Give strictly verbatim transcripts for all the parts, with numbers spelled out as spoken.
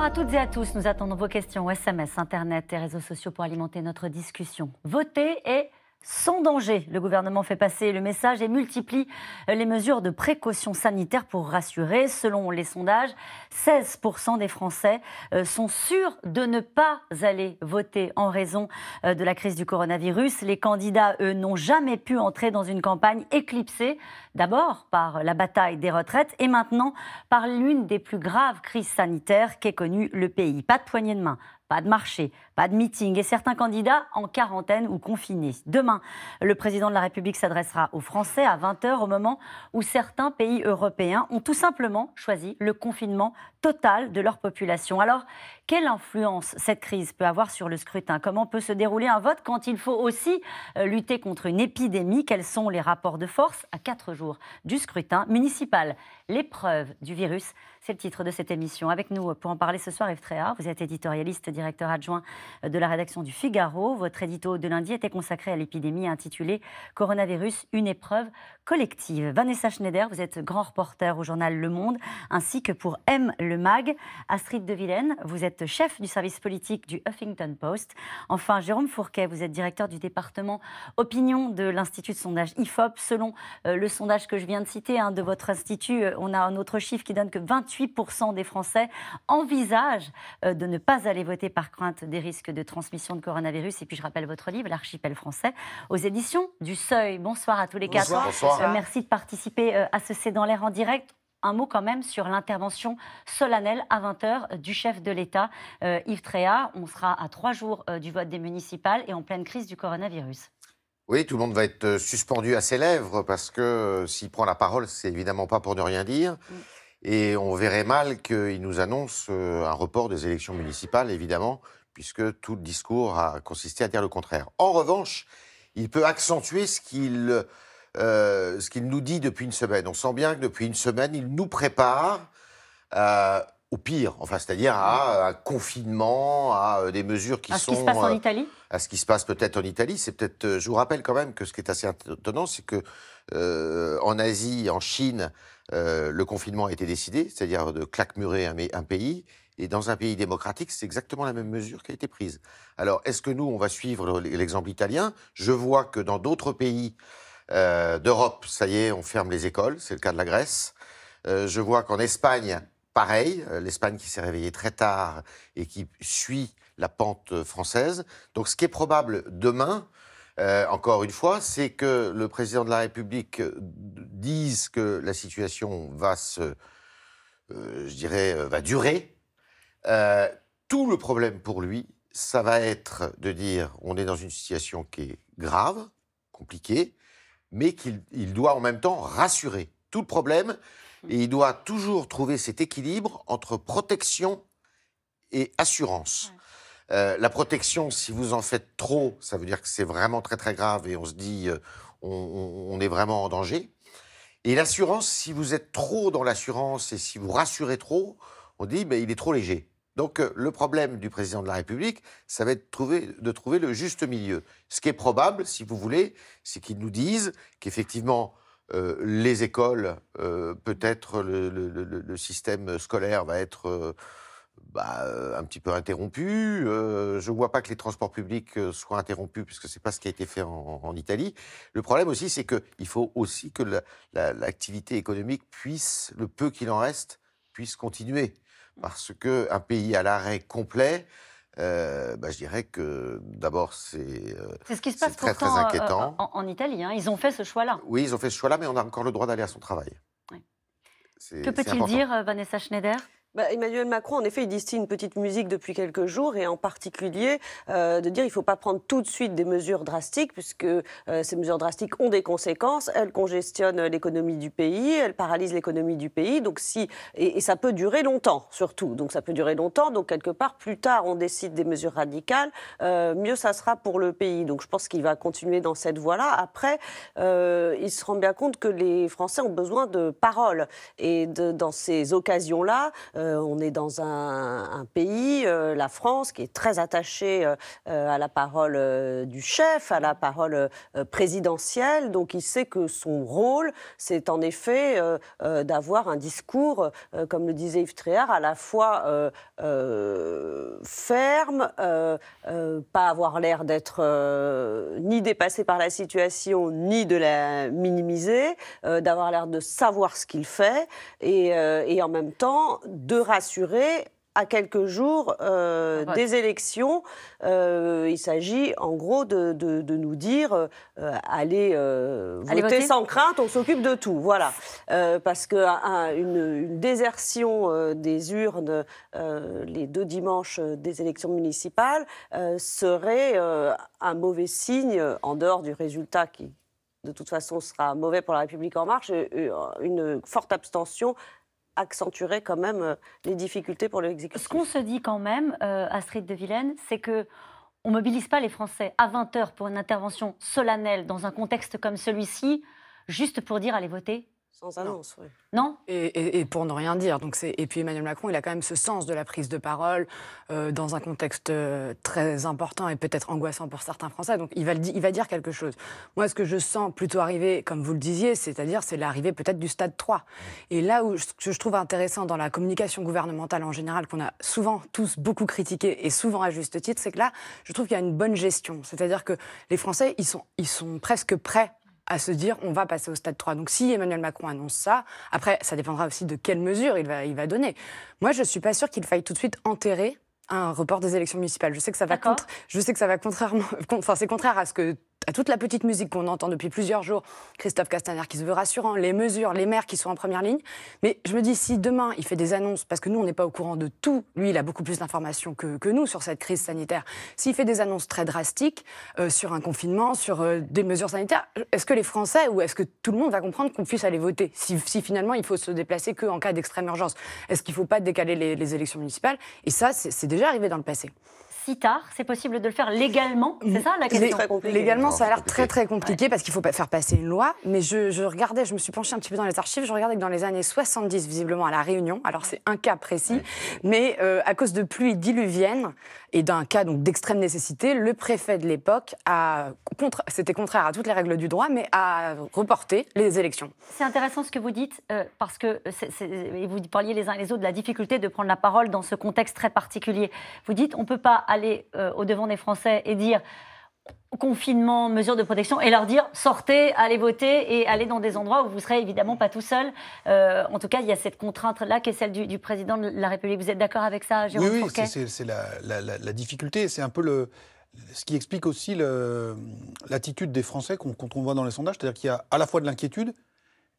Bonsoir à toutes et à tous. Nous attendons vos questions au S M S, Internet et réseaux sociaux pour alimenter notre discussion. Voter est sans danger. Le gouvernement fait passer le message et multiplie les mesures de précaution sanitaire pour rassurer. Selon les sondages, seize pour cent des Français sont sûrs de ne pas aller voter en raison de la crise du coronavirus. Les candidats, eux, n'ont jamais pu entrer dans une campagne éclipsée, d'abord par la bataille des retraites et maintenant par l'une des plus graves crises sanitaires qu'ait connue le pays. Pas de poignée de main. Pas de marché, pas de meeting et certains candidats en quarantaine ou confinés. Demain, le président de la République s'adressera aux Français à vingt heures au moment où certains pays européens ont tout simplement choisi le confinement total de leur population. Alors, quelle influence cette crise peut avoir sur le scrutin? Comment peut se dérouler un vote quand il faut aussi lutter contre une épidémie? Quels sont les rapports de force à quatre jours du scrutin municipal? L'épreuve du virus, c'est le titre de cette émission. Avec nous pour en parler ce soir, Yves Thréard, vous êtes éditorialiste, directeur adjoint de la rédaction du Figaro. Votre édito de lundi était consacré à l'épidémie intitulée « Coronavirus, une épreuve collective ». Vanessa Schneider, vous êtes grand reporter au journal Le Monde, ainsi que pour M le Mag. Astrid De Villaine, vous êtes chef du service politique du Huffington Post. Enfin, Jérôme Fourquet, vous êtes directeur du département Opinion de l'Institut de sondage I F O P. Selon le sondage que je viens de citer hein, de votre institut, on a un autre chiffre qui donne que vingt-huit pour cent des Français envisagent de ne pas aller voter par crainte des risques de transmission de coronavirus. Et puis je rappelle votre livre, L'Archipel français, aux éditions du Seuil. Bonsoir à tous les quatre. Euh, merci de participer euh, à ce C'est dans l'air en direct. Un mot quand même sur l'intervention solennelle à vingt heures du chef de l'État, euh, Yves Thréard. On sera à trois jours euh, du vote des municipales et en pleine crise du coronavirus. Oui, tout le monde va être suspendu à ses lèvres parce que euh, s'il prend la parole, c'est évidemment pas pour ne rien dire. Mmh. Et on verrait mal qu'il nous annonce un report des élections municipales, évidemment, puisque tout le discours a consisté à dire le contraire. En revanche, il peut accentuer ce qu'il euh, ce qu'il nous dit depuis une semaine. On sent bien que depuis une semaine, il nous prépare euh, au pire, enfin, c'est-à-dire à un confinement, à des mesures qui sont... À ce qui se passe en Italie ? À ce qui se passe peut-être en Italie. C'est peut-être. Je vous rappelle quand même que ce qui est assez étonnant, c'est que euh, en Asie, en Chine... Euh, le confinement a été décidé, c'est-à-dire de claquemurer un, un pays, et dans un pays démocratique, c'est exactement la même mesure qui a été prise. Alors, est-ce que nous, on va suivre l'exemple italien? Je vois que dans d'autres pays euh, d'Europe, ça y est, on ferme les écoles, c'est le cas de la Grèce. Euh, je vois qu'en Espagne, pareil, l'Espagne qui s'est réveillée très tard et qui suit la pente française. Donc, ce qui est probable demain... Euh, encore une fois, c'est que le président de la République dise que la situation va se, euh, je dirais, va durer. Euh, tout le problème pour lui, ça va être de dire on est dans une situation qui est grave, compliquée, mais qu'il il doit en même temps rassurer. Tout le problème, et il doit toujours trouver cet équilibre entre protection et assurance. Ouais. Euh, la protection, si vous en faites trop, ça veut dire que c'est vraiment très très grave et on se dit euh, on, on, on est vraiment en danger. Et l'assurance, si vous êtes trop dans l'assurance et si vous rassurez trop, on dit mais il est trop léger. Donc euh, le problème du président de la République, ça va être de trouver, de trouver le juste milieu. Ce qui est probable, si vous voulez, c'est qu'ils nous disent qu'effectivement euh, les écoles, euh, peut-être le, le, le, le système scolaire va être... Euh, Bah, un petit peu interrompu. Euh, je ne vois pas que les transports publics soient interrompus, puisque ce n'est pas ce qui a été fait en, en Italie. Le problème aussi, c'est qu'il faut aussi que la, la, l'activité économique puisse, le peu qu'il en reste, puisse continuer. Parce qu'un pays à l'arrêt complet, Euh, bah, je dirais que d'abord c'est euh, ce qui se passe très, pourtant, très inquiétant. Euh, en, en Italie, hein, ils ont fait ce choix-là. Oui, ils ont fait ce choix-là, mais on a encore le droit d'aller à son travail. Oui. Que peut-il dire, euh, Vanessa Schneider? Bah, Emmanuel Macron, en effet, il distille une petite musique depuis quelques jours et en particulier euh, de dire qu'il ne faut pas prendre tout de suite des mesures drastiques puisque euh, ces mesures drastiques ont des conséquences. Elles congestionnent l'économie du pays, elles paralysent l'économie du pays. Donc si, et, et ça peut durer longtemps, surtout. Donc ça peut durer longtemps. Donc quelque part, plus tard, on décide des mesures radicales, euh, mieux ça sera pour le pays. Donc je pense qu'il va continuer dans cette voie-là. Après, euh, il se rend bien compte que les Français ont besoin de paroles et de, dans ces occasions-là... Euh, Euh, on est dans un, un pays, euh, la France, qui est très attachée euh, à la parole euh, du chef, à la parole euh, présidentielle. Donc il sait que son rôle, c'est en effet euh, euh, d'avoir un discours, euh, comme le disait Yves Thréard, à la fois euh, euh, ferme, euh, euh, pas avoir l'air d'être euh, ni dépassé par la situation, ni de la minimiser, euh, d'avoir l'air de savoir ce qu'il fait, et, euh, et en même temps de rassurer à quelques jours euh, ah, des élections. Euh, il s'agit en gros de, de, de nous dire euh, allez, euh, allez voter, voter sans crainte, on s'occupe de tout. Voilà. Euh, parce qu'une un, une désertion euh, des urnes euh, les deux dimanches des élections municipales euh, serait euh, un mauvais signe, en dehors du résultat qui, de toute façon, sera mauvais pour La République en marche, une forte abstention accentuerait quand même les difficultés pour l'exécutif. Ce qu'on se dit quand même, euh, Astrid De Villaine, c'est que on mobilise pas les Français à vingt heures pour une intervention solennelle dans un contexte comme celui-ci, juste pour dire allez voter. Sans annonce, non. Oui. Non et, et, et pour ne rien dire. Donc et puis Emmanuel Macron, il a quand même ce sens de la prise de parole euh, dans un contexte très important et peut-être angoissant pour certains Français. Donc il va, le di il va dire quelque chose. Moi, ce que je sens plutôt arriver, comme vous le disiez, c'est-à-dire c'est l'arrivée peut-être du stade trois. Et là où je, que je trouve intéressant dans la communication gouvernementale en général, qu'on a souvent tous beaucoup critiqué et souvent à juste titre, c'est que là, je trouve qu'il y a une bonne gestion. C'est-à-dire que les Français, ils sont, ils sont presque prêts à se dire on va passer au stade trois. Donc si Emmanuel Macron annonce ça, après ça dépendra aussi de quelles mesures il va, il va donner. Moi je ne suis pas sûre qu'il faille tout de suite enterrer un report des élections municipales. Je sais que ça va, contre, je sais que ça va contrairement, enfin c'est contraire à ce que à toute la petite musique qu'on entend depuis plusieurs jours, Christophe Castaner qui se veut rassurant, les mesures, les maires qui sont en première ligne. Mais je me dis, si demain il fait des annonces, parce que nous on n'est pas au courant de tout, lui il a beaucoup plus d'informations que, que nous sur cette crise sanitaire, s'il fait des annonces très drastiques euh, sur un confinement, sur euh, des mesures sanitaires, est-ce que les Français ou est-ce que tout le monde va comprendre qu'on puisse aller voter si, si finalement il faut se déplacer qu'en cas d'extrême urgence? Est-ce qu'il ne faut pas décaler les, les élections municipales? Et ça, c'est déjà arrivé dans le passé. Si tard, c'est possible de le faire légalement, c'est ça la question? Légalement, ça a l'air très très compliqué, ouais, parce qu'il faut pas faire passer une loi. Mais je, je regardais, je me suis penchée un petit peu dans les archives, je regardais que dans les années soixante-dix, visiblement à La Réunion, alors c'est un cas précis, ouais, mais euh, à cause de pluies diluviennes et d'un cas donc d'extrême nécessité, le préfet de l'époque a, contre, c'était contraire à toutes les règles du droit, mais a reporté les élections. C'est intéressant ce que vous dites, euh, parce que c'est, c'est, vous parliez les uns et les autres de la difficulté de prendre la parole dans ce contexte très particulier. Vous dites, on peut pas aller euh, au-devant des Français et dire confinement, mesures de protection, et leur dire sortez, allez voter et allez dans des endroits où vous ne serez évidemment pas tout seul. Euh, en tout cas, il y a cette contrainte-là qui est celle du, du président de la République. Vous êtes d'accord avec ça, Jérôme Fourquet ? Oui, oui, c'est la, la, la, la difficulté. C'est un peu le, ce qui explique aussi l'attitude des Français qu'on qu'on voit dans les sondages. C'est-à-dire qu'il y a à la fois de l'inquiétude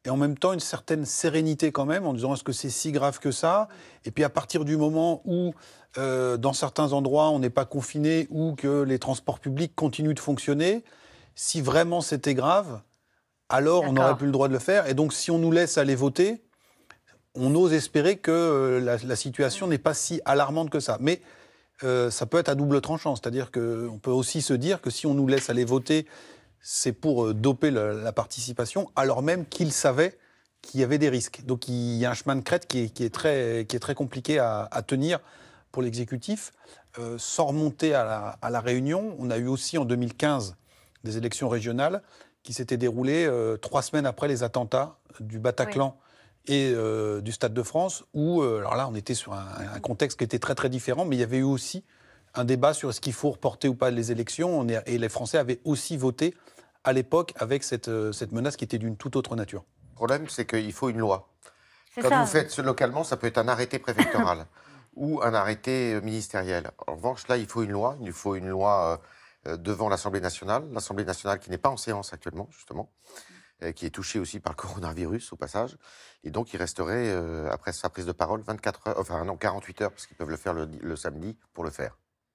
et en même temps une certaine sérénité quand même, en disant est-ce que c'est si grave que ça? Et puis à partir du moment où Euh, dans certains endroits, on n'est pas confiné ou que les transports publics continuent de fonctionner. Si vraiment c'était grave, alors on n'aurait plus le droit de le faire. Et donc, si on nous laisse aller voter, on ose espérer que euh, la, la situation n'est pas si alarmante que ça. Mais euh, ça peut être à double tranchant. C'est-à-dire qu'on peut aussi se dire que si on nous laisse aller voter, c'est pour euh, doper le, la participation, alors même qu'ils savaient qu'il y avait des risques. Donc, il y a un chemin de crête qui est, qui est, très, qui est très compliqué à, à tenir pour l'exécutif. Euh, sans remonter à la, à la Réunion, on a eu aussi en deux mille quinze des élections régionales qui s'étaient déroulées euh, trois semaines après les attentats du Bataclan, oui, et euh, du Stade de France, où, euh, alors là, on était sur un, un contexte qui était très très différent, mais il y avait eu aussi un débat sur est-ce qu'il faut reporter ou pas les élections, on est, et les Français avaient aussi voté à l'époque avec cette, euh, cette menace qui était d'une toute autre nature. Le problème, c'est qu'il faut une loi. Quand ça, vous faites localement, ça peut être un arrêté préfectoral ou un arrêté ministériel. En revanche, là, il faut une loi. Il faut une loi devant l'Assemblée nationale. L'Assemblée nationale qui n'est pas en séance actuellement, justement, qui est touchée aussi par le coronavirus, au passage. Et donc, il resterait, euh, après sa prise de parole, vingt-quatre heures, enfin non, quarante-huit heures, parce qu'ils peuvent le faire le, le samedi, pour le faire.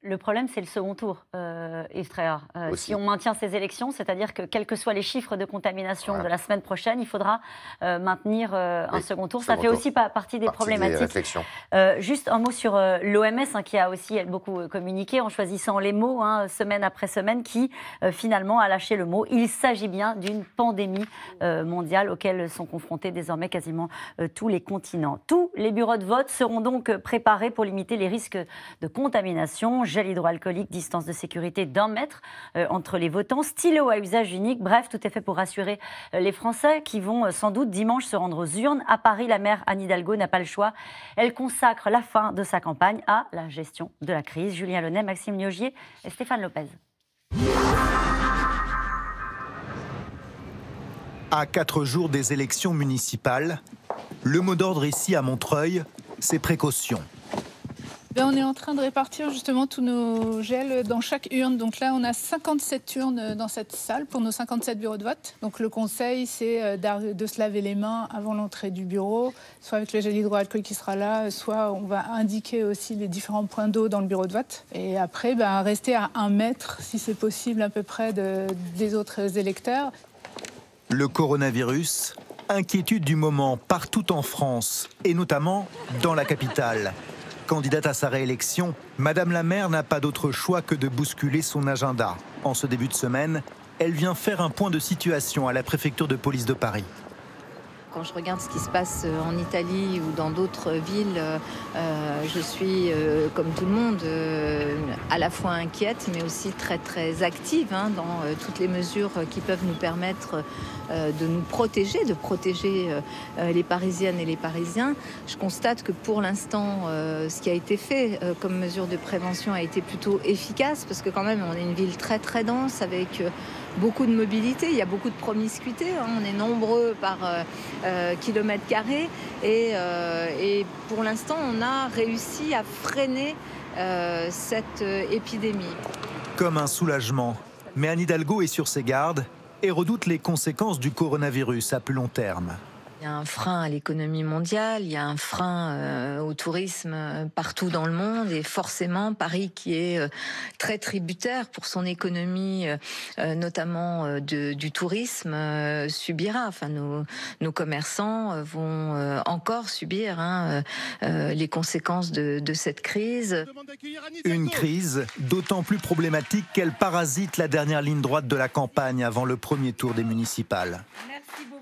Le problème, c'est le second tour, euh, Yves Thréard. Euh, si on maintient ces élections, c'est-à-dire que, quels que soient les chiffres de contamination voilà. de la semaine prochaine, il faudra euh, maintenir euh, un oui, second tour. Second Ça fait tour. aussi pas partie des partie problématiques. Des euh, juste un mot sur euh, l'O M S, hein, qui a aussi elle, beaucoup euh, communiqué en choisissant les mots, hein, semaine après semaine, qui euh, finalement a lâché le mot. Il s'agit bien d'une pandémie euh, mondiale auxquelles sont confrontés désormais quasiment euh, tous les continents. Tous les bureaux de vote seront donc préparés pour limiter les risques de contamination. Gel hydroalcoolique, distance de sécurité d'un mètre euh, entre les votants, stylo à usage unique, bref, tout est fait pour rassurer euh, les Français qui vont euh, sans doute dimanche se rendre aux urnes. À Paris, la maire Anne Hidalgo n'a pas le choix. Elle consacre la fin de sa campagne à la gestion de la crise. Julien Launay, Maxime Niogier et Stéphane Lopez. À quatre jours des élections municipales, le mot d'ordre ici à Montreuil, c'est précaution. Là, on est en train de répartir justement tous nos gels dans chaque urne. Donc là, on a cinquante-sept urnes dans cette salle pour nos cinquante-sept bureaux de vote. Donc le conseil, c'est de se laver les mains avant l'entrée du bureau, soit avec le gel hydroalcoolique qui sera là, soit on va indiquer aussi les différents points d'eau dans le bureau de vote. Et après, ben, rester à un mètre, si c'est possible, à peu près de, des autres électeurs. Le coronavirus, inquiétude du moment partout en France, et notamment dans la capitale. Candidate à sa réélection, Madame la maire n'a pas d'autre choix que de bousculer son agenda. En ce début de semaine, elle vient faire un point de situation à la préfecture de police de Paris. Quand je regarde ce qui se passe en Italie ou dans d'autres villes, euh, je suis, euh, comme tout le monde, euh, à la fois inquiète, mais aussi très très active hein, dans euh, toutes les mesures qui peuvent nous permettre euh, de nous protéger, de protéger euh, les Parisiennes et les Parisiens. Je constate que pour l'instant, euh, ce qui a été fait euh, comme mesure de prévention a été plutôt efficace, parce que quand même, on est une ville très très dense, avec euh, beaucoup de mobilité, il y a beaucoup de promiscuité, hein, on est nombreux par... Euh, Euh, kilomètres carrés et, euh, et pour l'instant on a réussi à freiner euh, cette épidémie. Comme un soulagement, mais Anne Hidalgo est sur ses gardes et redoute les conséquences du coronavirus à plus long terme. Il y a un frein à l'économie mondiale, il y a un frein euh, au tourisme euh, partout dans le monde et forcément Paris qui est euh, très tributaire pour son économie, euh, notamment euh, de, du tourisme, euh, subira. Enfin, nos, nos commerçants vont euh, encore subir hein, euh, les conséquences de, de cette crise. Une crise d'autant plus problématique qu'elle parasite la dernière ligne droite de la campagne avant le premier tour des municipales. Merci beaucoup.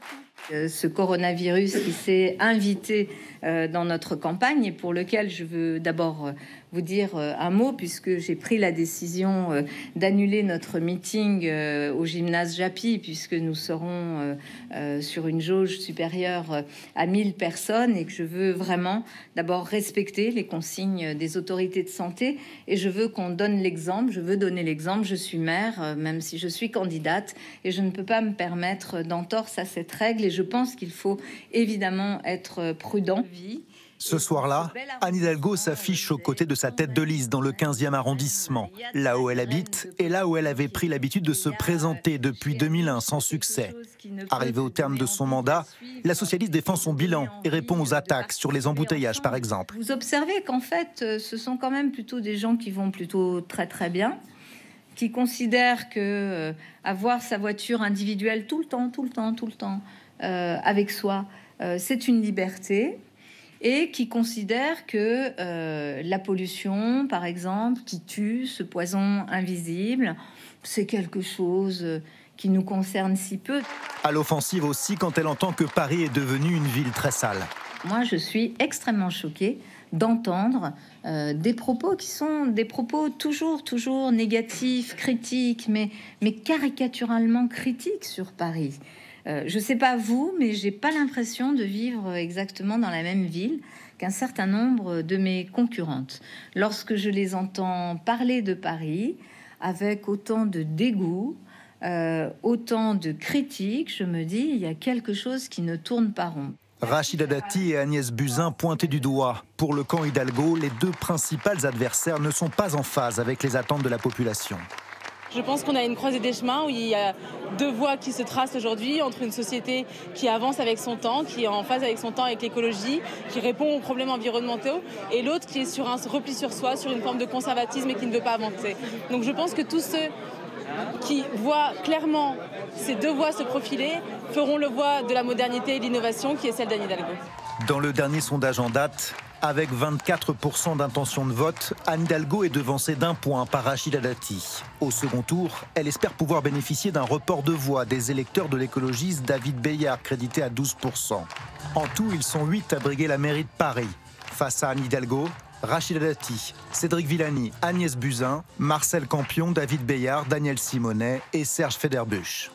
Ce coronavirus qui s'est invité dans notre campagne et pour lequel je veux d'abord vous dire un mot puisque j'ai pris la décision d'annuler notre meeting au gymnase Japy puisque nous serons sur une jauge supérieure à mille personnes et que je veux vraiment d'abord respecter les consignes des autorités de santé et je veux qu'on donne l'exemple, je veux donner l'exemple, je suis maire même si je suis candidate et je ne peux pas me permettre d'entorse à cette règle et je pense qu'il faut évidemment être prudent. Ce soir-là, Anne Hidalgo s'affiche aux côtés de sa tête de liste dans le quinzième arrondissement, là où elle habite et là où elle avait pris l'habitude de se présenter depuis deux mille un sans succès. Arrivée au terme de son mandat, la socialiste défend son bilan et répond aux attaques sur les embouteillages par exemple. Vous observez qu'en fait, ce sont quand même plutôt des gens qui vont plutôt très très bien, qui considèrent que euh, avoir sa voiture individuelle tout le temps, tout le temps, tout le temps euh, avec soi, euh, c'est une liberté. Et qui considère que euh, la pollution, par exemple, qui tue ce poison invisible, c'est quelque chose qui nous concerne si peu. À l'offensive aussi quand elle entend que Paris est devenue une ville très sale. Moi, je suis extrêmement choquée d'entendre euh, des propos qui sont des propos toujours, toujours négatifs, critiques, mais, mais caricaturalement critiques sur Paris. Euh, je ne sais pas vous, mais je n'ai pas l'impression de vivre exactement dans la même ville qu'un certain nombre de mes concurrentes. Lorsque je les entends parler de Paris, avec autant de dégoût, euh, autant de critiques, je me dis il y a quelque chose qui ne tourne pas rond. Rachida Dati et Agnès Buzyn pointées du doigt. Pour le camp Hidalgo, les deux principales adversaires ne sont pas en phase avec les attentes de la population. Je pense qu'on a une croisée des chemins où il y a deux voies qui se tracent aujourd'hui entre une société qui avance avec son temps, qui est en phase avec son temps avec l'écologie, qui répond aux problèmes environnementaux, et l'autre qui est sur un repli sur soi, sur une forme de conservatisme et qui ne veut pas avancer. Donc je pense que tous ceux qui voient clairement ces deux voies se profiler feront le voie de la modernité et de l'innovation qui est celle d'Anne Hidalgo. Dans le dernier sondage en date, avec vingt-quatre pour cent d'intention de vote, Anne Hidalgo est devancée d'un point par Rachida Dati. Au second tour, elle espère pouvoir bénéficier d'un report de voix des électeurs de l'écologiste David Belliard, crédité à douze pour cent. En tout, ils sont huit à briguer la mairie de Paris. Face à Anne Hidalgo, Rachida Dati, Cédric Villani, Agnès Buzyn, Marcel Campion, David Belliard, Daniel Simonet et Serge Federbusch.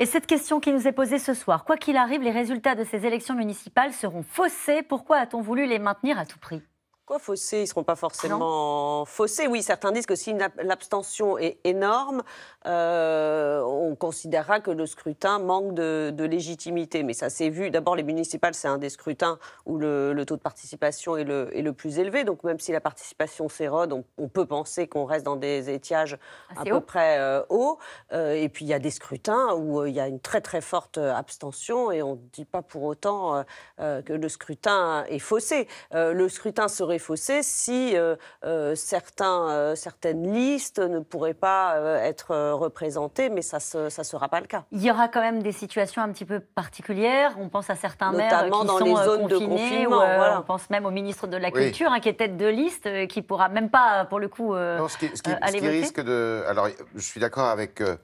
Et cette question qui nous est posée ce soir, quoi qu'il arrive, les résultats de ces élections municipales seront faussés. Pourquoi a-t-on voulu les maintenir à tout prix ? Quoi, faussés? Ils ne seront pas forcément non. faussés. Oui, certains disent que si l'abstention est énorme, euh, on considérera que le scrutin manque de, de légitimité. Mais ça s'est vu. D'abord, les municipales, c'est un des scrutins où le, le taux de participation est le, est le plus élevé. Donc, même si la participation s'érode, on, on peut penser qu'on reste dans des étiages assez à peu haut. près euh, hauts. Euh, et puis, il y a des scrutins où il euh, y a une très, très forte abstention et on ne dit pas pour autant euh, que le scrutin est faussé. Euh, le scrutin serait faussé si euh, euh, certains, euh, certaines listes ne pourraient pas euh, être euh, représentées, mais ça ne sera pas le cas. Il y aura quand même des situations un petit peu particulières. On pense à certains Notamment maires qui dans sont les zones confinés, de confinement, ou, euh, voilà. on pense même au ministre de la Culture, oui. hein, qui est tête de liste, euh, qui ne pourra même pas, pour le coup, euh, non, ce qui, ce qui, euh, aller ce qui voter. Risque de... Alors, je suis d'accord avec, euh,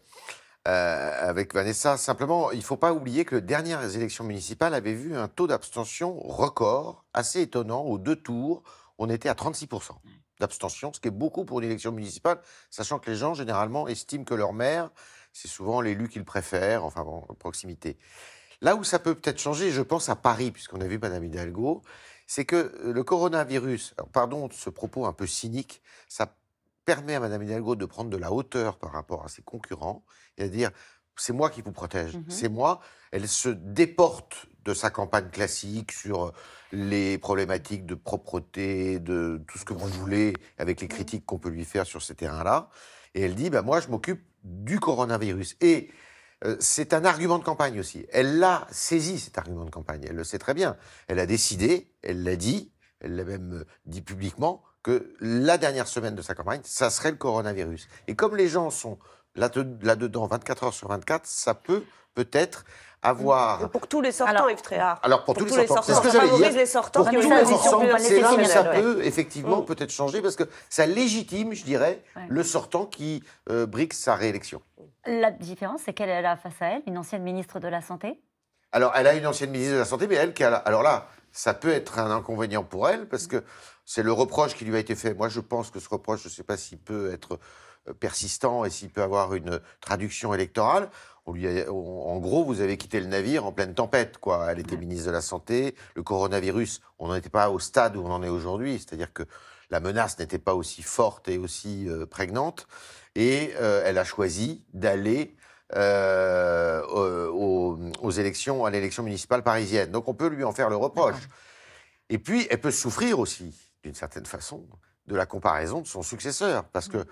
avec Vanessa. Simplement, il ne faut pas oublier que les dernières élections municipales avaient vu un taux d'abstention record, assez étonnant, aux deux tours. On était à trente-six pour cent d'abstention, ce qui est beaucoup pour une élection municipale, sachant que les gens, généralement, estiment que leur maire, c'est souvent l'élu qu'ils préfèrent, enfin bon, proximité. Là où ça peut peut-être changer, je pense à Paris, puisqu'on a vu Mme Hidalgo, c'est que le coronavirus, pardon de ce propos un peu cynique, ça permet à Mme Hidalgo de prendre de la hauteur par rapport à ses concurrents, et à dire, c'est moi qui vous protège, mmh. c'est moi. Elle se déporte de sa campagne classique sur les problématiques de propreté, de tout ce que vous voulez, avec les critiques qu'on peut lui faire sur ces terrains-là. Et elle dit, bah, moi, je m'occupe du coronavirus. Et euh, c'est un argument de campagne aussi. Elle l'a saisi, cet argument de campagne. Elle le sait très bien. Elle a décidé, elle l'a dit, elle l'a même dit publiquement, que la dernière semaine de sa campagne, ça serait le coronavirus. Et comme les gens sont là-dedans, vingt-quatre heures sur vingt-quatre, ça peut peut-être avoir... Et pour tous les sortants, Yves Thréard. Alors, pour, pour tous, tous les sortants, sortants. Ça favorise les sortants. Pour tous les sortants, c'est là où ça peut effectivement mmh. peut-être changer, parce que ça légitime, je dirais, ouais. le sortant qui euh, brique sa réélection. La différence, c'est qu'elle a face à elle une ancienne ministre de la Santé. Alors, elle a une ancienne ministre de la Santé, mais elle qui a... Alors là, ça peut être un inconvénient pour elle, parce que c'est le reproche qui lui a été fait. Moi, je pense que ce reproche, je ne sais pas s'il peut être persistant et s'il peut avoir une traduction électorale. On lui a, on, en gros, vous avez quitté le navire en pleine tempête, quoi. Elle était ministre de la Santé. Le coronavirus, on n'en était pas au stade où on en est aujourd'hui. C'est-à-dire que la menace n'était pas aussi forte et aussi euh, prégnante. Et euh, elle a choisi d'aller euh, aux, aux élections, à l'élection municipale parisienne. Donc on peut lui en faire le reproche. Et puis, elle peut souffrir aussi, d'une certaine façon, de la comparaison de son successeur. Parce que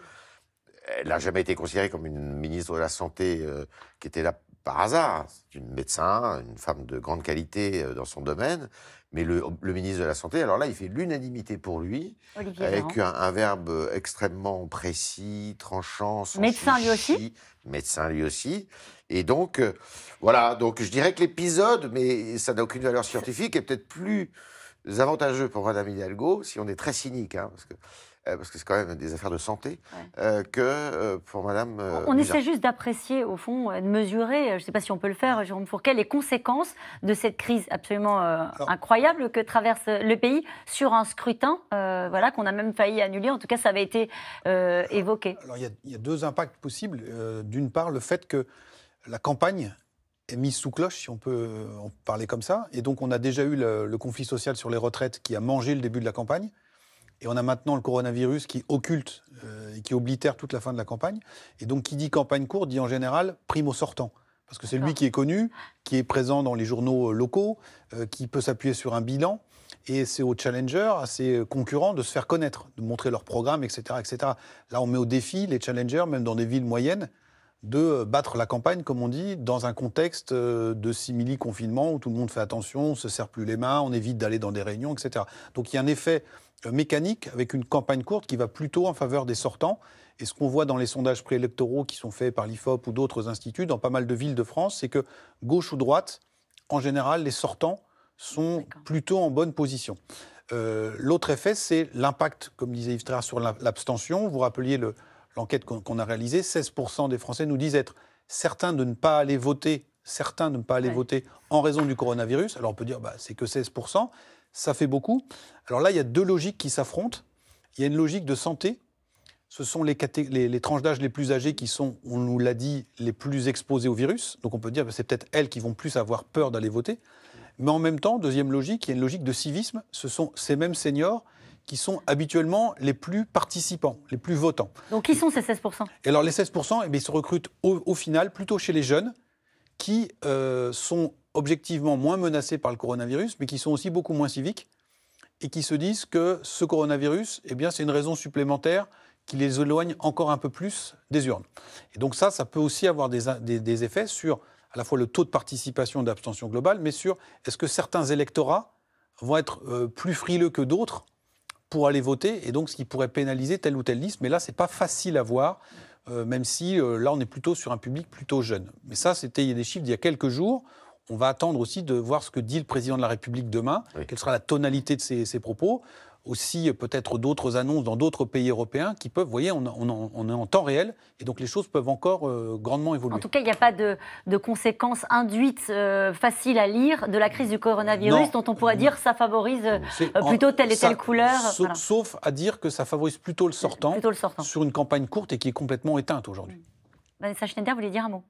elle n'a jamais été considérée comme une ministre de la Santé euh, qui était là par hasard. C'est une médecin, une femme de grande qualité euh, dans son domaine. Mais le, le ministre de la Santé, alors là, il fait l'unanimité pour lui, Olivier avec un, un verbe extrêmement précis, tranchant. Médecin chichi, lui aussi. Médecin lui aussi. Et donc, euh, voilà. Donc, je dirais que l'épisode, mais ça n'a aucune valeur scientifique, est peut-être plus avantageux pour Mme Hidalgo, si on est très cynique, hein, parce que... Euh, parce que c'est quand même des affaires de santé, ouais. euh, que euh, pour Madame euh, on Buzyn. Essaie juste d'apprécier, au fond, de mesurer, je ne sais pas si on peut le faire, Jérôme Fourquet, les conséquences de cette crise absolument euh, incroyable que traverse le pays sur un scrutin euh, voilà, qu'on a même failli annuler. En tout cas, ça avait été euh, évoqué. Alors, il y, y a deux impacts possibles. Euh, D'une part, le fait que la campagne est mise sous cloche, si on peut en parler comme ça. Et donc, on a déjà eu le, le conflit social sur les retraites qui a mangé le début de la campagne. Et on a maintenant le coronavirus qui occulte euh, et qui oblitère toute la fin de la campagne. Et donc, qui dit campagne courte, dit en général primo sortant. Parce que c'est lui qui est connu, qui est présent dans les journaux locaux, euh, qui peut s'appuyer sur un bilan. Et c'est aux challengers, à ses concurrents, de se faire connaître, de montrer leur programme, et cetera, et cetera. Là, on met au défi les challengers, même dans des villes moyennes, de battre la campagne, comme on dit, dans un contexte de simili-confinement où tout le monde fait attention, on ne se serre plus les mains, on évite d'aller dans des réunions, et cetera. Donc il y a un effet mécanique avec une campagne courte qui va plutôt en faveur des sortants. Et ce qu'on voit dans les sondages préélectoraux qui sont faits par l'I F O P ou d'autres instituts, dans pas mal de villes de France, c'est que gauche ou droite, en général, les sortants sont plutôt en bonne position. Euh, l'autre effet, c'est l'impact, comme disait Yves Thréard, sur l'abstention. Vous rappeliez le... l'enquête qu'on a réalisée, seize pour cent des Français nous disent être certains de ne pas aller voter, certains de ne pas aller ouais. voter en raison du coronavirus. Alors on peut dire, bah, c'est que seize pour cent, ça fait beaucoup. Alors là, il y a deux logiques qui s'affrontent. Il y a une logique de santé. Ce sont les, les, les tranches d'âge les plus âgées qui sont, on nous l'a dit, les plus exposées au virus. Donc on peut dire, bah, c'est peut-être elles qui vont plus avoir peur d'aller voter. Mais en même temps, deuxième logique, il y a une logique de civisme. Ce sont ces mêmes seniors qui sont habituellement les plus participants, les plus votants. Donc qui sont ces seize pour cent ? Et alors les seize pour cent, eh bien, ils se recrutent au, au final plutôt chez les jeunes qui euh, sont objectivement moins menacés par le coronavirus, mais qui sont aussi beaucoup moins civiques et qui se disent que ce coronavirus, eh bien, c'est une raison supplémentaire qui les éloigne encore un peu plus des urnes. Et donc ça, ça peut aussi avoir des, des, des effets sur à la fois le taux de participation d'abstention globale, mais sur est-ce que certains électorats vont être euh, plus frileux que d'autres pour aller voter, et donc ce qui pourrait pénaliser telle ou telle liste. Mais là, c'est pas facile à voir, euh, même si euh, là, on est plutôt sur un public plutôt jeune. Mais ça, c'était, il y a des chiffres d'il y a quelques jours. On va attendre aussi de voir ce que dit le président de la République demain, oui. quelle sera la tonalité de ses, ses propos. Aussi, euh, peut-être d'autres annonces dans d'autres pays européens qui peuvent, vous voyez, on, on, on est en temps réel, et donc les choses peuvent encore euh, grandement évoluer. En tout cas, il n'y a pas de, de conséquences induites euh, faciles à lire de la crise du coronavirus, non. dont on pourrait dire que ça favorise euh, plutôt telle et ça, telle couleur. Sauf, voilà. sauf à dire que ça favorise plutôt le, sortant, plutôt le sortant sur une campagne courte et qui est complètement éteinte aujourd'hui. Vanessa Schneider, vous voulez dire un mot ?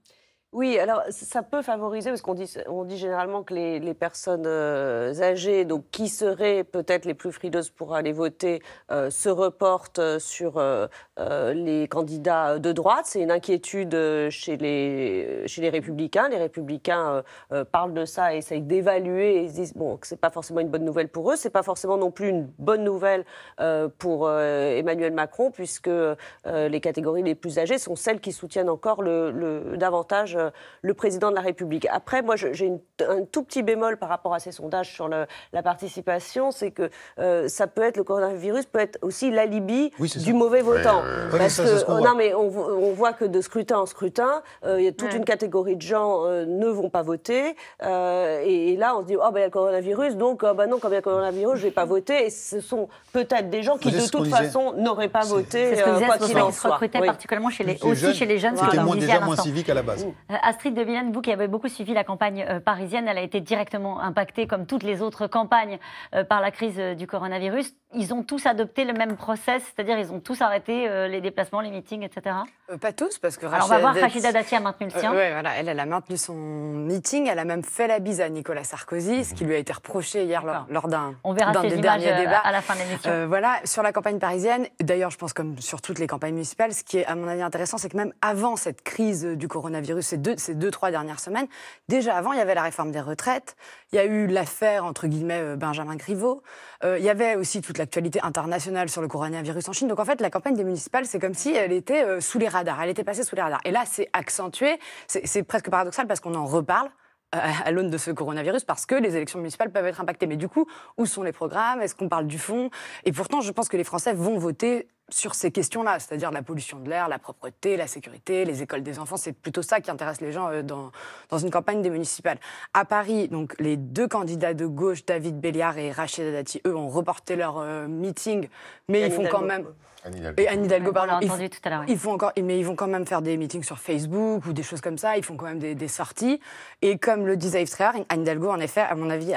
Oui, alors ça peut favoriser, parce qu'on dit, on dit généralement que les, les personnes euh, âgées, donc qui seraient peut-être les plus frileuses pour aller voter, euh, se reportent sur euh, euh, les candidats de droite. C'est une inquiétude chez les, chez les Républicains. Les Républicains euh, euh, parlent de ça et essayent d'évaluer et se disent bon, que ce n'est pas forcément une bonne nouvelle pour eux. Ce n'est pas forcément non plus une bonne nouvelle euh, pour euh, Emmanuel Macron, puisque euh, les catégories les plus âgées sont celles qui soutiennent encore le, le, davantage le président de la République. Après, moi, j'ai un tout petit bémol par rapport à ces sondages sur le, la participation, c'est que euh, ça peut être, le coronavirus peut être aussi l'alibi oui, du ça. mauvais votant. Euh... Parce oui, ça, que, non, mais on, on voit que de scrutin en scrutin, euh, y a toute ouais. une catégorie de gens euh, ne vont pas voter. Euh, et, et là, on se dit, oh, ben, y a le coronavirus, donc, oh, ben non, comme il y a le coronavirus, je ne vais pas voter. Et ce sont peut-être des gens qui, de toute façon, n'auraient pas voté, euh, quoi qu'il en soit. C'est ce que disait, se particulièrement chez les, les aussi jeunes, chez les jeunes. C'était moins, déjà moins civique à la base. Mmh. Astrid De Villaine, vous qui avez beaucoup suivi la campagne euh, parisienne, elle a été directement impactée, comme toutes les autres campagnes, euh, par la crise euh, du coronavirus. Ils ont tous adopté le même process, c'est-à-dire ils ont tous arrêté euh, les déplacements, les meetings, et cetera. Euh, pas tous, parce que Rachida, Alors, on va voir, Rachida Dati a maintenu le sien. Euh, ouais, voilà, elle, elle a maintenu son meeting, elle a même fait la bise à Nicolas Sarkozy, ce qui lui a été reproché hier lors, lors d'un On verra ces images euh, à la fin de l'émission. Euh, voilà, sur la campagne parisienne, d'ailleurs je pense comme sur toutes les campagnes municipales, ce qui est à mon avis intéressant, c'est que même avant cette crise du coronavirus, ces deux, ces deux, trois dernières semaines, déjà avant, il y avait la réforme des retraites, il y a eu l'affaire, entre guillemets, Benjamin Griveaux, euh, il y avait aussi toute l'actualité internationale sur le coronavirus en Chine. Donc en fait, la campagne des municipales, c'est comme si elle était euh, sous les radars, elle était passée sous les radars. Et là, c'est accentué, c'est presque paradoxal parce qu'on en reparle à l'aune de ce coronavirus, parce que les élections municipales peuvent être impactées. Mais du coup, où sont les programmes? Est-ce qu'on parle du fond? Et pourtant, je pense que les Français vont voter sur ces questions-là, c'est-à-dire la pollution de l'air, la propreté, la sécurité, les écoles des enfants. C'est plutôt ça qui intéresse les gens dans, dans une campagne des municipales. À Paris, donc, les deux candidats de gauche, David Belliard et Rachida Dati, eux, ont reporté leur euh, meeting, mais et ils font quand même... Anne Hidalgo. Et Anne Hidalgo, pardon. Ils, tout à oui. ils font encore, mais ils vont quand même faire des meetings sur Facebook ou des choses comme ça. Ils font quand même des, des sorties. Et comme le disait Yves Thréard, Anne Hidalgo, en effet, à mon avis,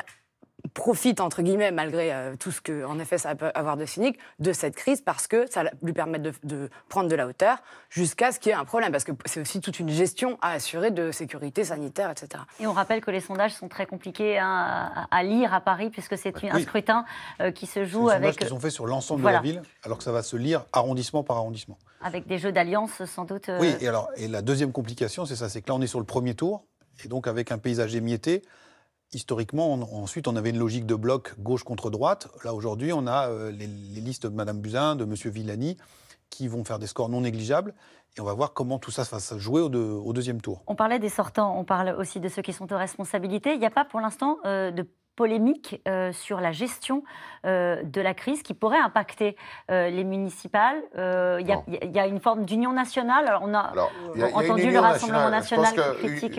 profite, entre guillemets, malgré euh, tout ce que, en effet, ça peut avoir de cynique, de cette crise, parce que ça lui permet de, de prendre de la hauteur jusqu'à ce qu'il y ait un problème, parce que c'est aussi toute une gestion à assurer de sécurité sanitaire, et cetera. Et on rappelle que les sondages sont très compliqués hein, à lire à Paris, puisque c'est oui. un scrutin euh, qui se joue avec... C'est des sondages qui sont faits sur l'ensemble voilà. de la ville, alors que ça va se lire arrondissement par arrondissement. Avec des jeux d'alliance, sans doute... Euh... Oui, et, alors, et la deuxième complication, c'est ça, c'est que là, on est sur le premier tour, et donc avec un paysage émietté, historiquement, on, ensuite, on avait une logique de bloc gauche contre droite. Là, aujourd'hui, on a euh, les, les listes de Mme Buzyn, de M. Villani, qui vont faire des scores non négligeables. Et on va voir comment tout ça va se jouer au, de, au deuxième tour. On parlait des sortants, on parle aussi de ceux qui sont aux responsabilités. Il n'y a pas pour l'instant euh, de polémique euh, sur la gestion euh, de la crise qui pourrait impacter euh, les municipales. Il euh, y, y a une forme d'union nationale. Alors, on a, Alors, on a, a entendu le Rassemblement national, national qui critique...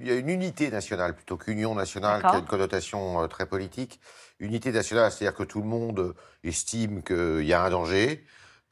Il y a une unité nationale plutôt qu'union nationale qui a une connotation euh, très politique. Unité nationale, c'est-à-dire que tout le monde estime qu'il y a un danger.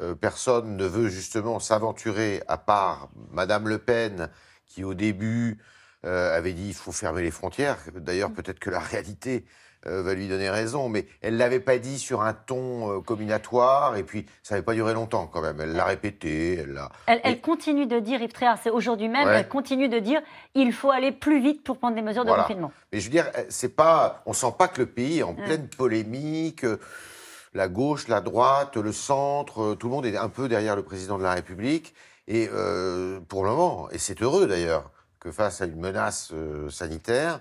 Euh, personne ne veut justement s'aventurer, à part Madame Le Pen, qui au début... Euh, avait dit il faut fermer les frontières. D'ailleurs, peut-être que la réalité euh, va lui donner raison, mais elle ne l'avait pas dit sur un ton euh, comminatoire, et puis ça n'avait pas duré longtemps quand même. Elle l'a répété, elle l'a... Elle, elle et... continue de dire, Yves Thréard, c'est aujourd'hui même, ouais. elle continue de dire il faut aller plus vite pour prendre des mesures de voilà. confinement. Mais je veux dire, c'est pas, on ne sent pas que le pays est en ouais. pleine polémique... Euh... La gauche, la droite, le centre, tout le monde est un peu derrière le président de la République. Et euh, pour le moment, et c'est heureux d'ailleurs, que face à une menace euh, sanitaire,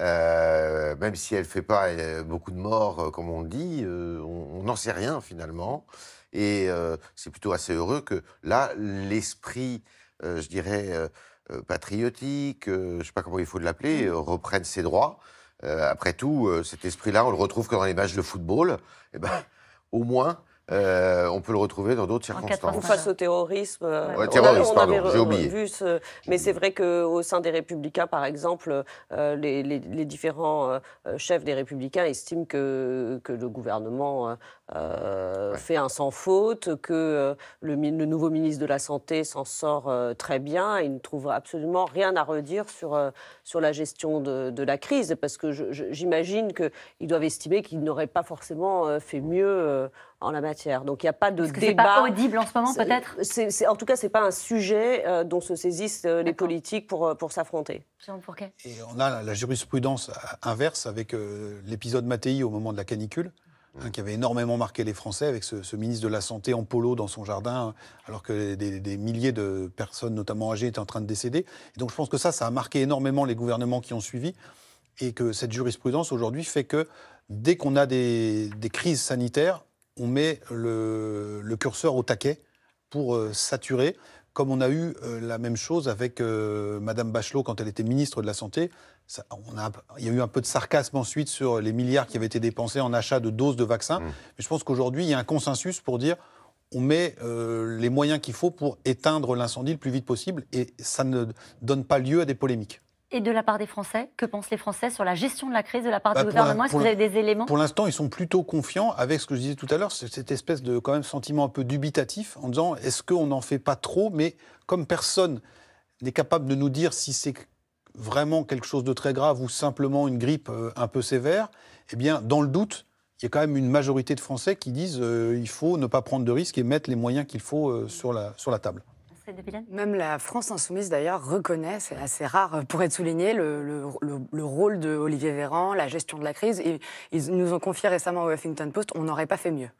euh, même si elle ne fait pas euh, beaucoup de morts, euh, comme on le dit, euh, on n'en sait rien finalement. Et euh, c'est plutôt assez heureux que là, l'esprit, euh, je dirais, euh, patriotique, euh, je ne sais pas comment il faut l'appeler, euh, reprenne ses droits. Euh, après tout, euh, cet esprit-là, on le retrouve que dans les matchs de football. Eh ben, au moins, euh, on peut le retrouver dans d'autres circonstances. Ou face au terrorisme. Euh, ouais, terrorisme, pardon, j'ai oublié. Vu ce... Mais c'est vrai qu'au sein des Républicains, par exemple, euh, les, les, les différents euh, chefs des Républicains estiment que, que le gouvernement euh, ouais. fait un sans faute, que euh, le, le nouveau ministre de la Santé s'en sort euh, très bien. Il ne trouve absolument rien à redire sur, euh, sur la gestion de, de la crise, parce que j'imagine qu'ils doivent estimer qu'ils n'auraient pas forcément euh, fait mieux euh, en la matière. Donc il n'y a pas de débat. C'est pas audible en ce moment peut-être. En tout cas, c'est pas un sujet euh, dont se saisissent euh, les politiques pour pour s'affronter. Jérôme Fourquet. Et on a la, la jurisprudence inverse avec euh, l'épisode Mattei au moment de la canicule, hein, qui avait énormément marqué les Français, avec ce, ce ministre de la Santé en polo dans son jardin, alors que des, des milliers de personnes, notamment âgées, étaient en train de décéder. Et donc je pense que ça, ça a marqué énormément les gouvernements qui ont suivi, et que cette jurisprudence aujourd'hui fait que dès qu'on a des, des crises sanitaires, on met le, le curseur au taquet pour euh, saturer, comme on a eu euh, la même chose avec euh, Mme Bachelot quand elle était ministre de la Santé. Ça, on a, il y a eu un peu de sarcasme ensuite sur les milliards qui avaient été dépensés en achat de doses de vaccins. Mmh. Mais je pense qu'aujourd'hui, il y a un consensus pour dire on met euh, les moyens qu'il faut pour éteindre l'incendie le plus vite possible, et ça ne donne pas lieu à des polémiques. Et de la part des Français, que pensent les Français sur la gestion de la crise de la part bah, du gouvernement? Est-ce que vous avez des éléments? Pour l'instant, ils sont plutôt confiants, avec ce que je disais tout à l'heure, cette espèce de quand même sentiment un peu dubitatif, en disant est-ce qu'on n'en fait pas trop? Mais comme personne n'est capable de nous dire si c'est vraiment quelque chose de très grave ou simplement une grippe un peu sévère, eh bien, dans le doute, il y a quand même une majorité de Français qui disent euh, il faut ne pas prendre de risques et mettre les moyens qu'il faut euh, sur la, sur la table. Même la France insoumise, d'ailleurs, reconnaît, c'est assez rare pour être souligné, le, le, le, le rôle de Olivier Véran, la gestion de la crise. Et ils nous ont confié récemment au Huffington Post, on n'aurait pas fait mieux.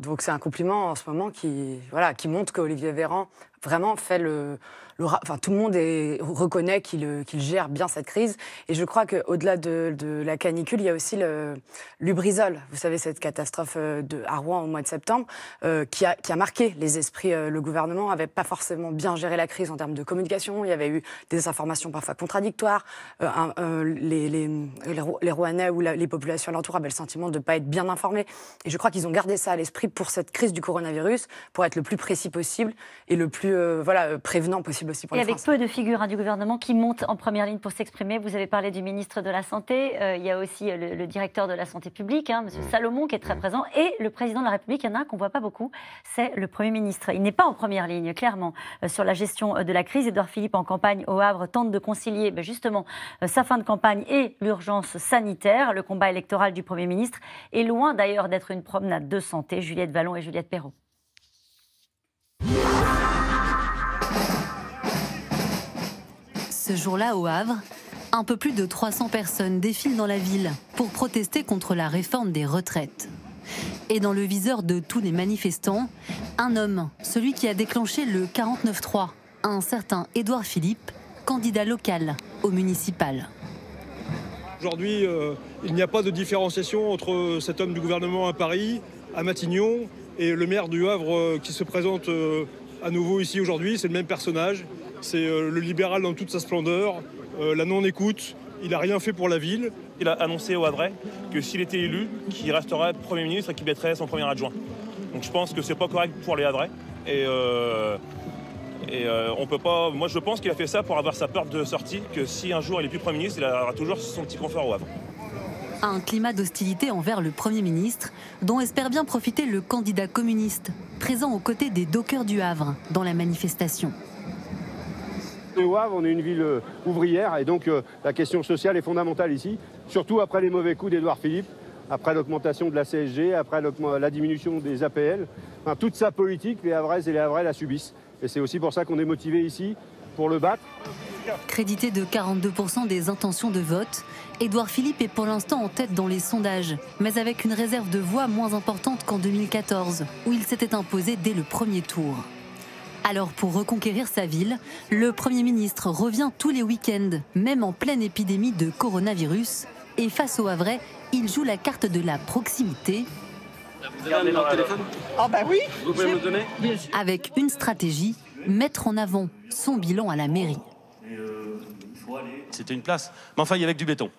Donc c'est un compliment en ce moment qui, voilà, qui montre qu'Olivier Véran vraiment fait le... le enfin, tout le monde est, reconnaît qu'il qu'il gère bien cette crise. Et je crois qu'au-delà de, de la canicule, il y a aussi le Lubrizol. Vous savez, cette catastrophe de, à Rouen au mois de septembre euh, qui, a, qui a marqué les esprits. Le gouvernement n'avait pas forcément bien géré la crise en termes de communication. Il y avait eu des informations parfois contradictoires. Euh, un, euh, les, les, les, les Rouennais ou la, les populations alentour avaient le sentiment de ne pas être bien informés. Et je crois qu'ils ont gardé ça à l'esprit pour cette crise du coronavirus, pour être le plus précis possible et le plus euh, voilà, prévenant possible aussi pour les Français. Et avec peu de figures hein, du gouvernement qui montent en première ligne pour s'exprimer. Vous avez parlé du ministre de la Santé, euh, il y a aussi le, le directeur de la Santé publique, hein, M. Salomon, qui est très présent, et le président de la République. Il y en a un qu'on ne voit pas beaucoup, c'est le Premier ministre. Il n'est pas en première ligne, clairement, euh, sur la gestion de la crise. Édouard Philippe, en campagne au Havre, tente de concilier ben, justement euh, sa fin de campagne et l'urgence sanitaire. Le combat électoral du Premier ministre est loin d'ailleurs d'être une promenade de santé. Juliette Vallon et Juliette Perrault. Ce jour-là, au Havre, un peu plus de trois cents personnes défilent dans la ville pour protester contre la réforme des retraites. Et dans le viseur de tous les manifestants, un homme, celui qui a déclenché le quarante-neuf trois, un certain Édouard Philippe, candidat local au municipal. Aujourd'hui, euh, il n'y a pas de différenciation entre cet homme du gouvernement à Paris, à Matignon, et le maire du Havre euh, qui se présente euh, à nouveau ici aujourd'hui. C'est le même personnage, c'est euh, le libéral dans toute sa splendeur, euh, la non-écoute. Il n'a rien fait pour la ville. Il a annoncé au Havre que s'il était élu, qu'il resterait Premier ministre et qu'il mettrait son premier adjoint. Donc je pense que c'est pas correct pour les Havrais. Et, euh, et euh, on peut pas. Moi je pense qu'il a fait ça pour avoir sa porte de sortie, que si un jour il n'est plus Premier ministre, il aura toujours son petit confort au Havre. Un climat d'hostilité envers le Premier ministre, dont espère bien profiter le candidat communiste, présent aux côtés des dockers du Havre dans la manifestation. Au Havre, on est une ville ouvrière et donc euh, la question sociale est fondamentale ici, surtout après les mauvais coups d'Édouard Philippe, après l'augmentation de la C S G, après la diminution des A P L. Enfin, toute sa politique, les Havraises et les Havrais la subissent. Et c'est aussi pour ça qu'on est motivés ici, pour le battre. Crédité de quarante-deux pour cent des intentions de vote, Édouard Philippe est pour l'instant en tête dans les sondages, mais avec une réserve de voix moins importante qu'en deux mille quatorze, où il s'était imposé dès le premier tour. Alors pour reconquérir sa ville, le Premier ministre revient tous les week-ends, même en pleine épidémie de coronavirus. Et face aux Havrais, il joue la carte de la proximité. Vous avez un numéro de téléphone ? Ah bah oui ! Vous pouvez me le donner ? Avec une stratégie, mettre en avant son bilan à la mairie. C'était une place, mais enfin il y avait du béton.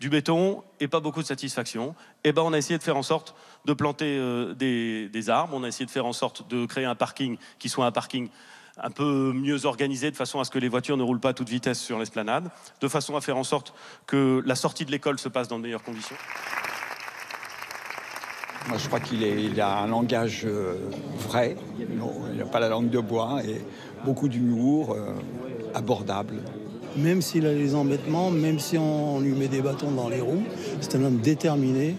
Du béton et pas beaucoup de satisfaction. Et ben on a essayé de faire en sorte de planter euh, des, des arbres, on a essayé de faire en sorte de créer un parking qui soit un parking un peu mieux organisé, de façon à ce que les voitures ne roulent pas à toute vitesse sur l'esplanade, de façon à faire en sorte que la sortie de l'école se passe dans de meilleures conditions. Moi je crois qu'il est, il a un langage euh, vrai, non, il n'a pas la langue de bois, et beaucoup d'humour, euh, abordable. Même s'il a les embêtements, même si on lui met des bâtons dans les roues, c'est un homme déterminé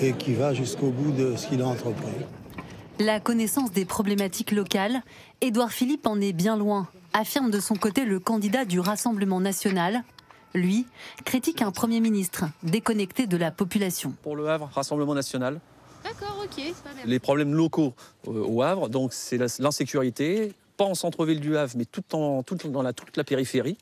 et qui va jusqu'au bout de ce qu'il a entrepris. La connaissance des problématiques locales, Édouard Philippe en est bien loin, affirme de son côté le candidat du Rassemblement National. Lui, critique un Premier ministre déconnecté de la population. Pour le Havre, Rassemblement National. D'accord, ok. Les problèmes locaux au Havre, donc c'est l'insécurité, pas en centre-ville du Havre, mais tout en, tout dans la, toute la périphérie.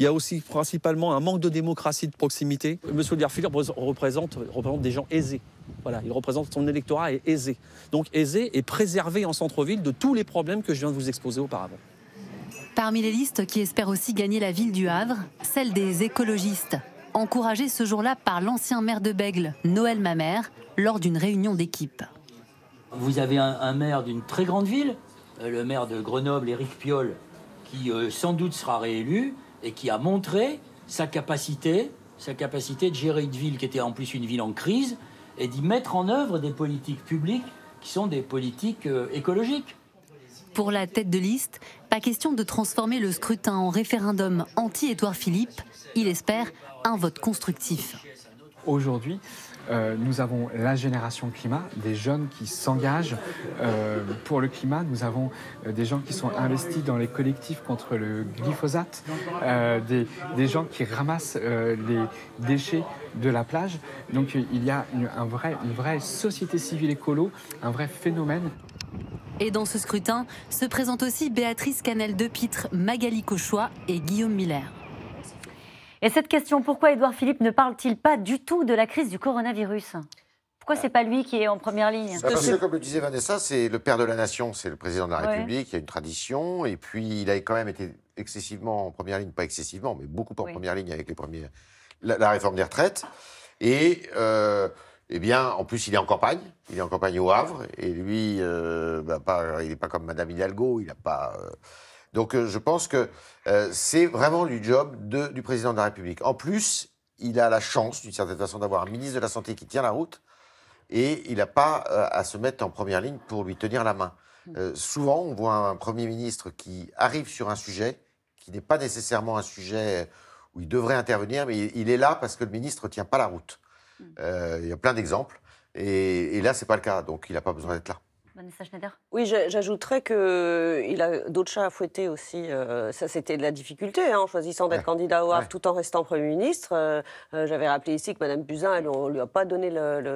Il y a aussi principalement un manque de démocratie de proximité. Monsieur Édouard Philippe représente, représente des gens aisés. Voilà, il représente son électorat est aisé. Donc aisé et préservé en centre-ville de tous les problèmes que je viens de vous exposer auparavant. Parmi les listes qui espèrent aussi gagner la ville du Havre, celle des écologistes, encouragée ce jour-là par l'ancien maire de Bègle, Noël Mamère, lors d'une réunion d'équipe. Vous avez un, un maire d'une très grande ville, le maire de Grenoble, Éric Piolle, qui euh, sans doute sera réélu, et qui a montré sa capacité, sa capacité de gérer une ville qui était en plus une ville en crise et d'y mettre en œuvre des politiques publiques qui sont des politiques euh, écologiques. Pour la tête de liste, pas question de transformer le scrutin en référendum anti-Édouard Philippe. Il espère un vote constructif. Aujourd'hui, euh, nous avons la génération climat, des jeunes qui s'engagent euh, pour le climat. Nous avons euh, des gens qui sont investis dans les collectifs contre le glyphosate, euh, des, des gens qui ramassent euh, les déchets de la plage. Donc il y a une, un vrai, une vraie société civile écolo, un vrai phénomène. Et dans ce scrutin se présentent aussi Béatrice Canel-Depitre, Magali Cauchois et Guillaume Miller. Et cette question, pourquoi Édouard Philippe ne parle-t-il pas du tout de la crise du coronavirus ? Pourquoi c'est pas lui qui est en première ligne ? Parce que, comme le disait Vanessa, c'est le père de la nation, c'est le président de la République, ouais. Il y a une tradition, et puis il a quand même été excessivement en première ligne, pas excessivement, mais beaucoup en oui. première ligne avec les premiers, la, la réforme des retraites. Et, euh, eh bien, en plus, il est en campagne, il est en campagne au Havre, et lui, euh, bah, pas, il n'est pas comme Madame Hidalgo, il n'a pas... Euh, Donc euh, je pense que euh, c'est vraiment du job de, du président de la République. En plus, il a la chance, d'une certaine façon, d'avoir un ministre de la Santé qui tient la route et il n'a pas euh, à se mettre en première ligne pour lui tenir la main. Euh, souvent, on voit un Premier ministre qui arrive sur un sujet qui n'est pas nécessairement un sujet où il devrait intervenir, mais il, il est là parce que le ministre ne tient pas la route. Euh, il y a plein d'exemples et, et là, ce n'est pas le cas, donc il n'a pas besoin d'être là. Vanessa Schneider. Oui, j'ajouterais qu'il a d'autres chats à fouetter aussi. Euh, ça, c'était de la difficulté, hein, en choisissant d'être ouais. candidat au Havre ouais. tout en restant Premier ministre. Euh, j'avais rappelé ici que Mme Buzyn, elle, on ne lui a pas donné le, le,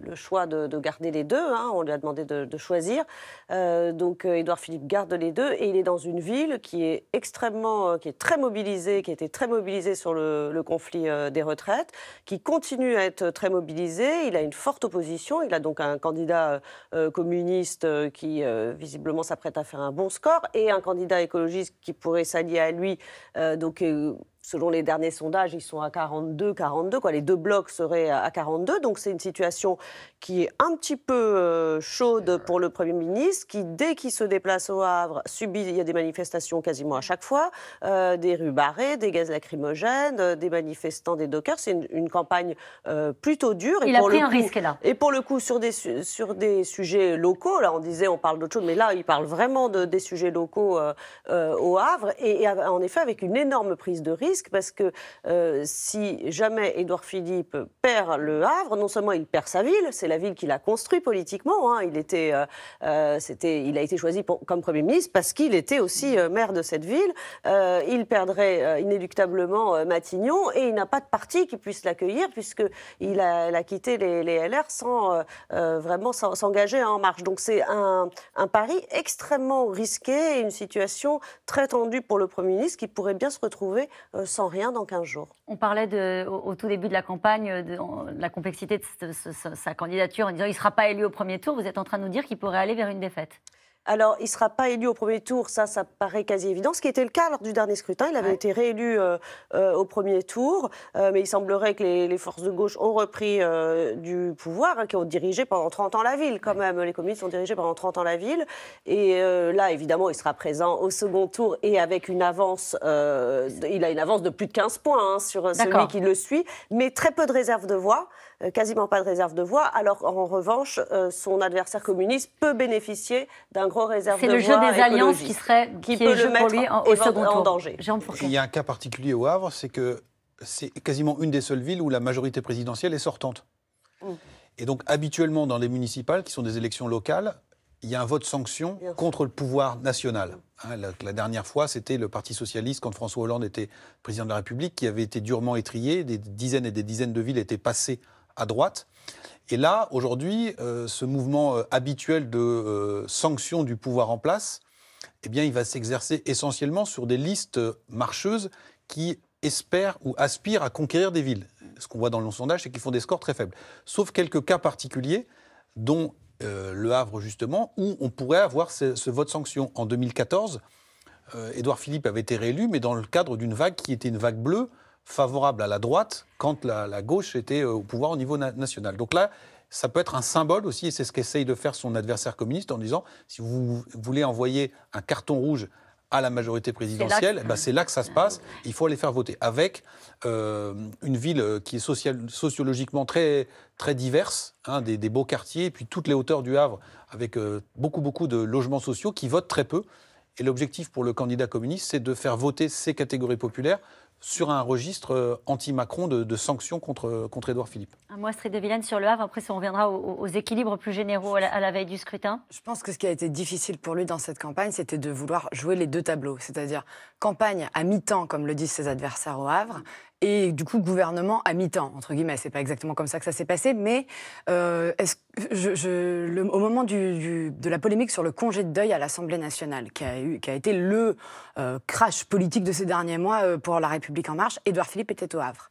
mmh. le choix de, de garder les deux. Hein, on lui a demandé de, de choisir. Euh, donc, Édouard Philippe garde les deux. Et il est dans une ville qui est extrêmement, qui est très mobilisée, qui était très mobilisée sur le, le conflit euh, des retraites, qui continue à être très mobilisée. Il a une forte opposition. Il a donc un candidat euh, communiste qui euh, visiblement s'apprête à faire un bon score, et un candidat écologiste qui pourrait s'allier à lui. Euh, donc, euh, selon les derniers sondages, ils sont à quarante-deux, quarante-deux, quoi. Les deux blocs seraient à quarante-deux. Donc, c'est une situation qui est un petit peu euh, chaude pour le Premier ministre, qui, dès qu'il se déplace au Havre, subit, il y a des manifestations quasiment à chaque fois, euh, des rues barrées, des gaz lacrymogènes, euh, des manifestants, des dockers. C'est une, une campagne euh, plutôt dure. Et il pour a pris le coup, un risque, là. Et pour le coup, sur des, su sur des sujets locaux, là, on disait, on parle d'autre chose, mais là, il parle vraiment de, des sujets locaux euh, euh, au Havre, et, et en effet, avec une énorme prise de risque. Parce que euh, si jamais Édouard Philippe perd le Havre, non seulement il perd sa ville, c'est la ville qu'il a construite politiquement. Hein, il, était, euh, était, il a été choisi pour, comme Premier ministre parce qu'il était aussi euh, maire de cette ville. Euh, il perdrait euh, inéluctablement euh, Matignon, et il n'a pas de parti qui puisse l'accueillir, puisqu'il a, a quitté les, les L R sans euh, vraiment s'engager en marche. Donc c'est un, un pari extrêmement risqué et une situation très tendue pour le Premier ministre qui pourrait bien se retrouver euh, sans rien dans quinze jours. On parlait de, au, au tout début de la campagne de, de la complexité de ce, ce, sa candidature en disant il ne sera pas élu au premier tour. Vous êtes en train de nous dire qu'il pourrait aller vers une défaite. Alors, il ne sera pas élu au premier tour, ça, ça paraît quasi évident. Ce qui était le cas lors du dernier scrutin, il avait ouais. été réélu euh, euh, au premier tour, euh, mais il semblerait que les, les forces de gauche ont repris euh, du pouvoir, hein, qui ont dirigé pendant trente ans la ville, quand ouais. même. Les communistes ont dirigé pendant trente ans la ville. Et euh, là, évidemment, il sera présent au second tour et avec une avance, euh, il a une avance de plus de quinze points hein, sur celui qui le suit, mais très peu de réserve de voix. Quasiment pas de réserve de voix, alors en revanche, son adversaire communiste peut bénéficier d'un gros réserve de voix. C'est le jeu des alliances qui serait qui, qui peut le mettre lui en, au second tour. En danger. Il y a un cas particulier au Havre, c'est que c'est quasiment une des seules villes où la majorité présidentielle est sortante. Mmh. Et donc habituellement dans les municipales, qui sont des élections locales, il y a un vote sanction contre le pouvoir national. Hein, la, la dernière fois, c'était le Parti socialiste, quand François Hollande était président de la République, qui avait été durement étrillé, des dizaines et des dizaines de villes étaient passées à droite. Et là, aujourd'hui, euh, ce mouvement euh, habituel de euh, sanction du pouvoir en place, eh bien, il va s'exercer essentiellement sur des listes marcheuses qui espèrent ou aspirent à conquérir des villes. Ce qu'on voit dans le sondage, c'est qu'ils font des scores très faibles. Sauf quelques cas particuliers, dont euh, Le Havre, justement, où on pourrait avoir ce, ce vote sanction. En deux mille quatorze, euh, Édouard Philippe avait été réélu, mais dans le cadre d'une vague qui était une vague bleue, favorable à la droite quand la, la gauche était au pouvoir au niveau na national. Donc là, ça peut être un symbole aussi, et c'est ce qu'essaye de faire son adversaire communiste en disant « si vous voulez envoyer un carton rouge à la majorité présidentielle, c'est là, que... ben là que ça se passe, il faut aller faire voter ». Avec euh, une ville qui est social, sociologiquement très, très diverse, hein, des, des beaux quartiers, et puis toutes les hauteurs du Havre, avec euh, beaucoup, beaucoup de logements sociaux qui votent très peu. Et l'objectif pour le candidat communiste, c'est de faire voter ces catégories populaires sur un registre anti-Macron de, de sanctions contre, contre Édouard Philippe. Un mot, Astrid De Villaine, sur Le Havre. Après, on reviendra aux, aux équilibres plus généraux à la, à la veille du scrutin. Je pense que ce qui a été difficile pour lui dans cette campagne, c'était de vouloir jouer les deux tableaux. C'est-à-dire campagne à mi-temps, comme le disent ses adversaires au Havre, et du coup, gouvernement à mi-temps, entre guillemets. C'est pas exactement comme ça que ça s'est passé, mais euh, est-ce, je, je, le, au moment du, du, de la polémique sur le congé de deuil à l'Assemblée nationale, qui a, eu, qui a été le euh, crash politique de ces derniers mois euh, pour La République en marche, Édouard Philippe était au Havre.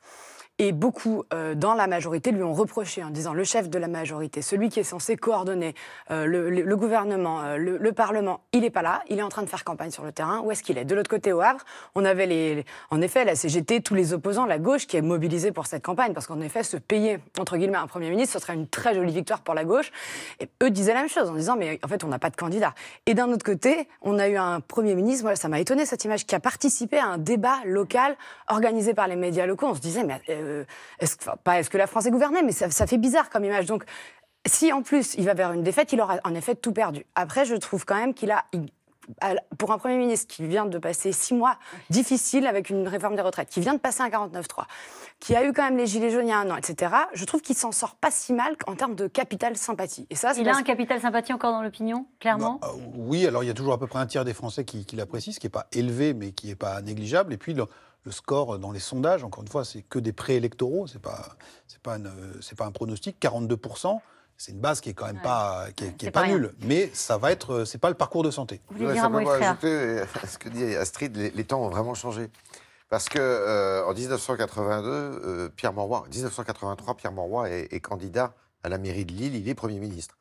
Et beaucoup euh, dans la majorité lui ont reproché en disant le chef de la majorité, celui qui est censé coordonner euh, le, le, le gouvernement, euh, le, le Parlement, il n'est pas là, il est en train de faire campagne sur le terrain, où est-ce qu'il est? De l'autre côté, au Havre, on avait les, les, en effet la C G T, tous les opposants, la gauche qui est mobilisée pour cette campagne, parce qu'en effet, se payer, entre guillemets, un Premier ministre, ce serait une très jolie victoire pour la gauche. Et eux disaient la même chose en disant mais en fait, on n'a pas de candidat. Et d'un autre côté, on a eu un Premier ministre, voilà, ça m'a étonné cette image, qui a participé à un débat local organisé par les médias locaux. On se disait mais euh, Est-ce, enfin, pas est-ce que la France est gouvernée, mais ça, ça fait bizarre comme image. Donc, si en plus il va vers une défaite, il aura en effet tout perdu. Après, je trouve quand même qu'il a... Il... pour un Premier ministre qui vient de passer six mois difficiles avec une réforme des retraites, qui vient de passer un quarante-neuf trois, qui a eu quand même les gilets jaunes il y a un an, et cetera, je trouve qu'il s'en sort pas si mal en termes de capital sympathie. Et ça, il parce... a un capital sympathie encore dans l'opinion, clairement bah, euh, oui, alors il y a toujours à peu près un tiers des Français qui, qui l'apprécient, ce qui n'est pas élevé, mais qui n'est pas négligeable. Et puis, le, le score dans les sondages, encore une fois, c'est que des préélectoraux, ce n'est pas, c'est pas, une, c'est pas un pronostic, quarante-deux pour cent. C'est une base qui est quand même ouais. pas, qui est, qui est pas, pas nulle, mais ça va être, c'est pas le parcours de santé. Vous voulez ouais, dire un mot, Eftrea ? Ce que dit Astrid, les, les temps ont vraiment changé. Parce que euh, en mille neuf cent quatre-vingt-deux, euh, Pierre Mauroy, mille neuf cent quatre-vingt-trois, Pierre Mauroy est, est candidat à la mairie de Lille, il est Premier ministre.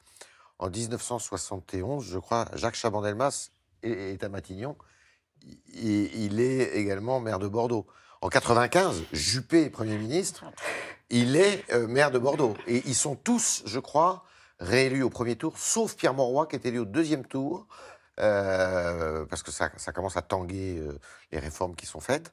En mille neuf cent soixante et onze, je crois, Jacques Chaban-Delmas est, est à Matignon, il, il est également maire de Bordeaux. En mille neuf cent quatre-vingt-quinze, Juppé est Premier ministre, il est euh, maire de Bordeaux. Et ils sont tous, je crois, réélus au premier tour, sauf Pierre Mauroy qui est élu au deuxième tour, euh, parce que ça, ça commence à tanguer euh, les réformes qui sont faites.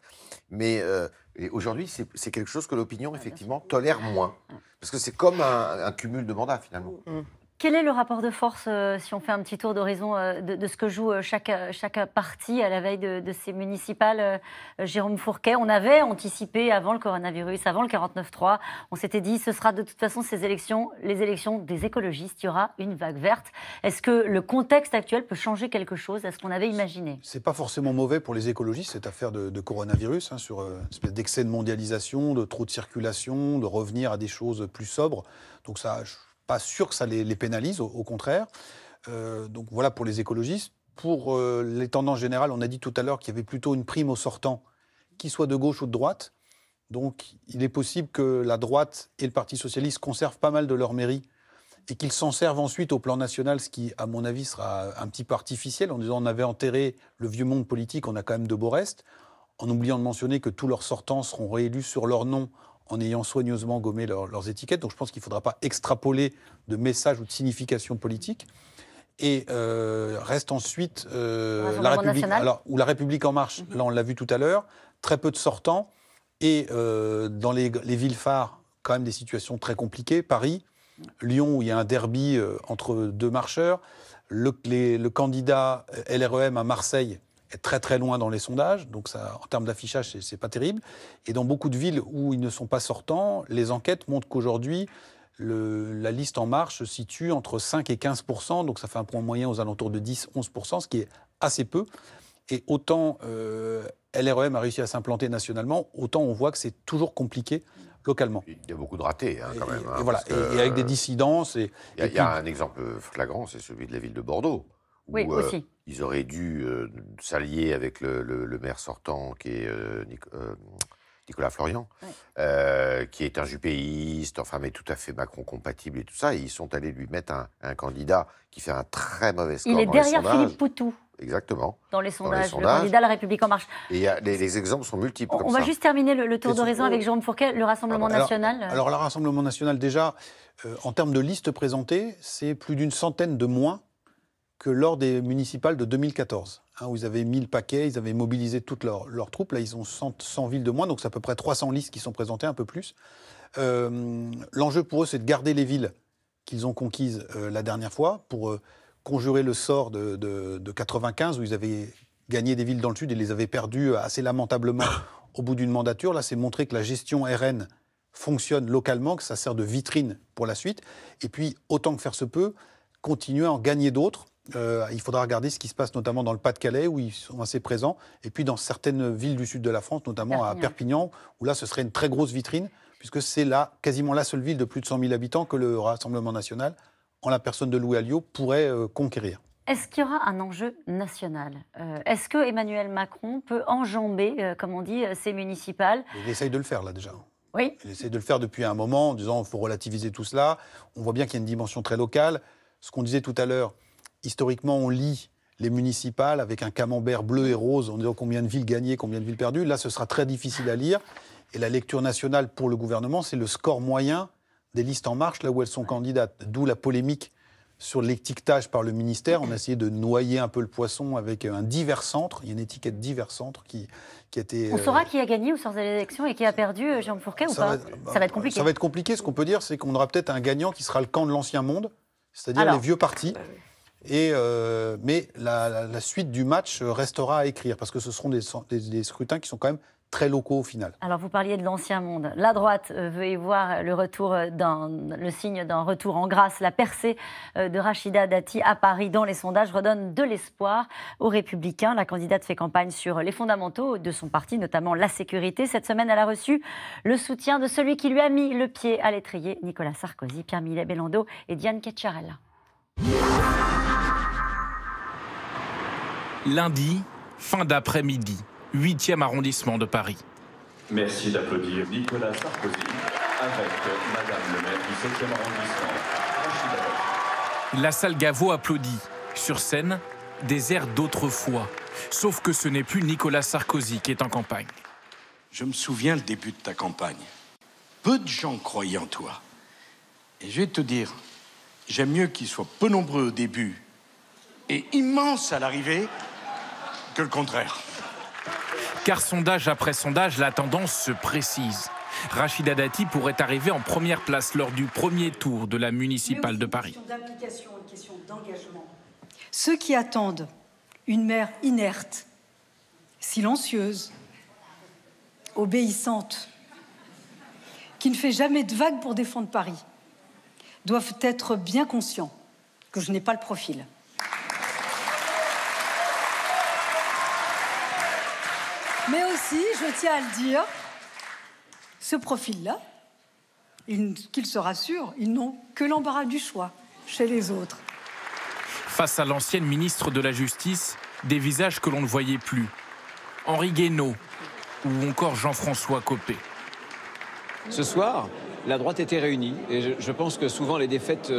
Mais euh, aujourd'hui, c'est, c'est quelque chose que l'opinion, effectivement, tolère moins. Parce que c'est comme un, un cumul de mandats, finalement. Mmh. Quel est le rapport de force, euh, si on fait un petit tour d'horizon, euh, de, de ce que joue euh, chaque, chaque parti à la veille de, de ces municipales, euh, Jérôme Fourquet? On avait anticipé avant le coronavirus, avant le quarante-neuf trois, on s'était dit ce sera de toute façon ces élections, les élections des écologistes, il y aura une vague verte. Est-ce que le contexte actuel peut changer quelque chose à ce qu'on avait imaginé? C'est pas forcément mauvais pour les écologistes, cette affaire de, de coronavirus, hein, sur euh, une espèce d'excès de mondialisation, de trop de circulation, de revenir à des choses plus sobres. Donc ça... Je... pas sûr que ça les, les pénalise, au, au contraire. Euh, donc voilà pour les écologistes. Pour euh, les tendances générales, on a dit tout à l'heure qu'il y avait plutôt une prime aux sortants, qu'ils soient de gauche ou de droite. Donc il est possible que la droite et le Parti socialiste conservent pas mal de leur mairie et qu'ils s'en servent ensuite au plan national, ce qui, à mon avis, sera un petit peu artificiel, en disant on avait enterré le vieux monde politique, on a quand même de beaux restes, en oubliant de mentionner que tous leurs sortants seront réélus sur leur nom, en ayant soigneusement gommé leur, leurs étiquettes. Donc je pense qu'il ne faudra pas extrapoler de messages ou de significations politiques. Et euh, reste ensuite euh, la République, alors, ou La République en marche, mm-hmm. là on l'a vu tout à l'heure, très peu de sortants, et euh, dans les, les villes phares, quand même des situations très compliquées, Paris, Lyon, où il y a un derby euh, entre deux marcheurs, le, les, le candidat L R E M à Marseille, est très très loin dans les sondages, donc ça, en termes d'affichage, c'est, c'est pas terrible. Et dans beaucoup de villes où ils ne sont pas sortants, les enquêtes montrent qu'aujourd'hui, le, la liste En Marche se situe entre cinq et quinze pour cent, donc ça fait un point moyen aux alentours de dix à onze pour cent, ce qui est assez peu. Et autant euh, L R E M a réussi à s'implanter nationalement, autant on voit que c'est toujours compliqué localement. Il y a beaucoup de ratés, hein, quand et, même. Hein, et, voilà, et, et avec des dissidences. Il y, y a un exemple flagrant, c'est celui de la ville de Bordeaux. Où, oui, aussi. Euh, ils auraient dû euh, s'allier avec le, le, le maire sortant, qui est euh, Nic- euh, Nicolas Florian, oui. euh, qui est un jupéiste, enfin, mais tout à fait Macron compatible et tout ça. Et ils sont allés lui mettre un, un candidat qui fait un très mauvais score. Il est dans derrière les Philippe Poutou. Exactement. Dans les sondages, dans les sondages. Le candidat à La République en marche. Et y a, les, les exemples sont multiples. On, comme on va ça. juste terminer le, le tour d'horizon avec Jérôme Fourquet, le Rassemblement alors, national. Alors, euh... alors, le Rassemblement national, déjà, euh, en termes de listes présentées, c'est plus d'une centaine de moins que lors des municipales de deux mille quatorze, hein, où ils avaient mis le paquet, ils avaient mobilisé toutes leurs leur troupes. Là, ils ont cent, cent villes de moins, donc c'est à peu près trois cents listes qui sont présentées, un peu plus. Euh, l'enjeu pour eux, c'est de garder les villes qu'ils ont conquises euh, la dernière fois, pour euh, conjurer le sort de, de, de quatre-vingt-quinze, où ils avaient gagné des villes dans le Sud et les avaient perdues assez lamentablement au bout d'une mandature. Là, c'est montrer que la gestion R N fonctionne localement, que ça sert de vitrine pour la suite. Et puis, autant que faire se peut, continuer à en gagner d'autres. Euh, il faudra regarder ce qui se passe notamment dans le Pas-de-Calais, où ils sont assez présents, et puis dans certaines villes du sud de la France, notamment Perpignan. à Perpignan, où là, ce serait une très grosse vitrine, puisque c'est là, quasiment la seule ville de plus de cent mille habitants que le Rassemblement national, en la personne de Louis Alliot, pourrait euh, conquérir. Est-ce qu'il y aura un enjeu national ? euh, Est-ce que Emmanuel Macron peut enjamber, euh, comme on dit, ses municipales ? Il essaye de le faire, là, déjà. Oui. Il essaye de le faire depuis un moment, en disant, il faut relativiser tout cela. On voit bien qu'il y a une dimension très locale. Ce qu'on disait tout à l'heure... Historiquement, on lit les municipales avec un camembert bleu et rose en disant combien de villes gagnées, combien de villes perdues. Là, ce sera très difficile à lire. Et la lecture nationale pour le gouvernement, c'est le score moyen des listes En Marche, là où elles sont candidates. D'où la polémique sur l'étiquetage par le ministère. On a essayé de noyer un peu le poisson avec un divers centre. Il y a une étiquette divers centre qui, qui a été... On saura euh... qui a gagné aux dernières élections et qui a perdu, Jérôme Fourquet, ou pas ? Ça va être compliqué. Ça va être compliqué. Ce qu'on peut dire, c'est qu'on aura peut-être un gagnant qui sera le camp de l'ancien monde, c'est-à-dire Alors... les vieux partis. Et, euh, mais la, la, la suite du match restera à écrire, parce que ce seront des, des, des scrutins qui sont quand même très locaux au final. Alors vous parliez de l'ancien monde. La droite veut y voir le, retour le signe d'un retour en grâce. La percée de Rachida Dati à Paris dans les sondages redonne de l'espoir aux Républicains. La candidate fait campagne sur les fondamentaux de son parti, notamment la sécurité. Cette semaine, elle a reçu le soutien de celui qui lui a mis le pied à l'étrier, Nicolas Sarkozy, Pierre Millet-Bellondo et Diane Cacciarella. Lundi, fin d'après-midi, huitième arrondissement de Paris. Merci d'applaudir Nicolas Sarkozy avec Madame le maire du septième arrondissement. La salle Gaveau applaudit. Sur scène, des airs d'autrefois. Sauf que ce n'est plus Nicolas Sarkozy qui est en campagne. Je me souviens le début de ta campagne. Peu de gens croyaient en toi. Et je vais te dire, j'aime mieux qu'ils soient peu nombreux au début et immenses à l'arrivée que le contraire. Car sondage après sondage, la tendance se précise. Rachida Dati pourrait arriver en première place lors du premier tour de la municipale de Paris. Une question d'implication, une question d'engagement. Ceux qui attendent une mère inerte, silencieuse, obéissante, qui ne fait jamais de vagues pour défendre Paris, doivent être bien conscients que je n'ai pas le profil. Mais aussi, je tiens à le dire, ce profil-là, qu'il se rassure, ils n'ont que l'embarras du choix chez les autres. Face à l'ancienne ministre de la Justice, des visages que l'on ne voyait plus. Henri Guénaud ou encore Jean-François Copé. Ce soir, la droite était réunie et je, je pense que souvent les défaites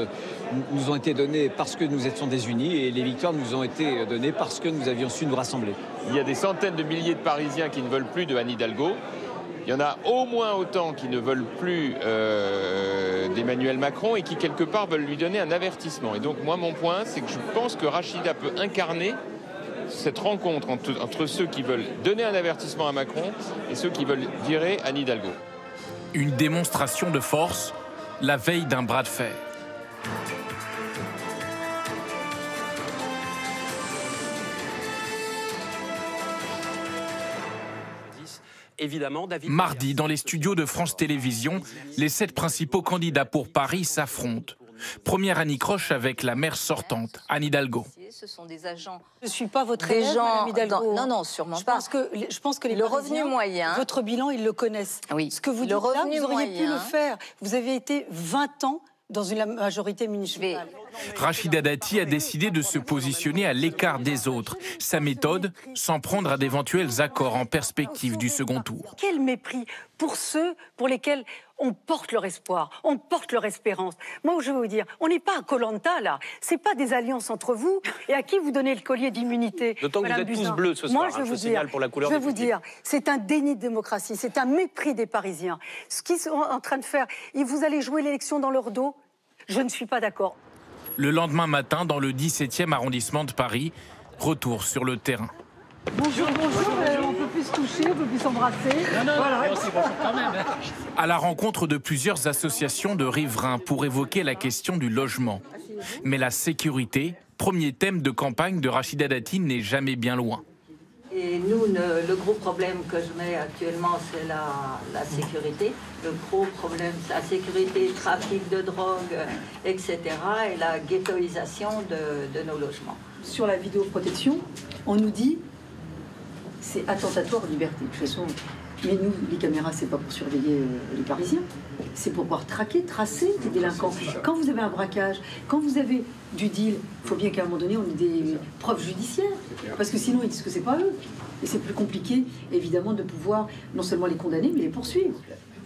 nous ont été données parce que nous étions désunis et les victoires nous ont été données parce que nous avions su nous rassembler. Il y a des centaines de milliers de Parisiens qui ne veulent plus de Anne Hidalgo. Il y en a au moins autant qui ne veulent plus euh, d'Emmanuel Macron et qui quelque part veulent lui donner un avertissement. Et donc moi mon point c'est que je pense que Rachida peut incarner cette rencontre entre, entre ceux qui veulent donner un avertissement à Macron et ceux qui veulent virer Anne Hidalgo. Une démonstration de force, la veille d'un bras de fer. Mardi, dans les studios de France Télévisions, les sept principaux candidats pour Paris s'affrontent. Première anicroche avec la maire sortante, Anne Hidalgo. Ce sont des agents. Je ne suis pas votre des élève, gens, Madame Hidalgo. Non, non, sûrement je pas. Pense que, je pense que les le revenu moyen, votre bilan, ils le connaissent. Oui. Ce que vous le dites là, vous auriez moyen. Pu le faire. Vous avez été vingt ans dans une majorité municipale. Rachida Dati a décidé de se positionner à l'écart des autres. Sa méthode, s'en prendre à d'éventuels accords en perspective du second tour. Quel mépris pour ceux pour lesquels on porte leur espoir, on porte leur espérance. Moi, je veux vous dire, on n'est pas à Koh-Lanta là. C'est pas des alliances entre vous et à qui vous donnez le collier d'immunité. D'autant que vous êtes Buzyn. Tous bleus ce soir. Moi, je, hein, je vous signale dire, pour la couleur. Je vais vous dire, c'est un déni de démocratie, c'est un mépris des Parisiens. Ce qu'ils sont en train de faire, et vous allez jouer l'élection dans leur dos. Je ne suis pas d'accord. Le lendemain matin, dans le dix-septième arrondissement de Paris, retour sur le terrain. Bonjour, bonjour, bonjour. Euh, on peut plus se toucher, on peut plus s'embrasser. Non, non, voilà. Non, c'est bon, quand même. À la rencontre de plusieurs associations de riverains pour évoquer la question du logement. Mais la sécurité, premier thème de campagne de Rachida Dati, n'est jamais bien loin. Et nous, le, le gros problème que je mets actuellement, c'est la, la sécurité. Le gros problème, c'est la sécurité, le trafic de drogue, et cetera. Et la ghettoisation de, de nos logements. Sur la vidéoprotection, on nous dit c'est attentatoire aux libertés. De toute façon, mais nous, les caméras, c'est pas pour surveiller les Parisiens. C'est pour pouvoir traquer, tracer les délinquants. Quand vous avez un braquage, quand vous avez du deal, il faut bien qu'à un moment donné, on ait des preuves judiciaires. Parce que sinon, ils disent que c'est pas eux. Et c'est plus compliqué, évidemment, de pouvoir non seulement les condamner, mais les poursuivre.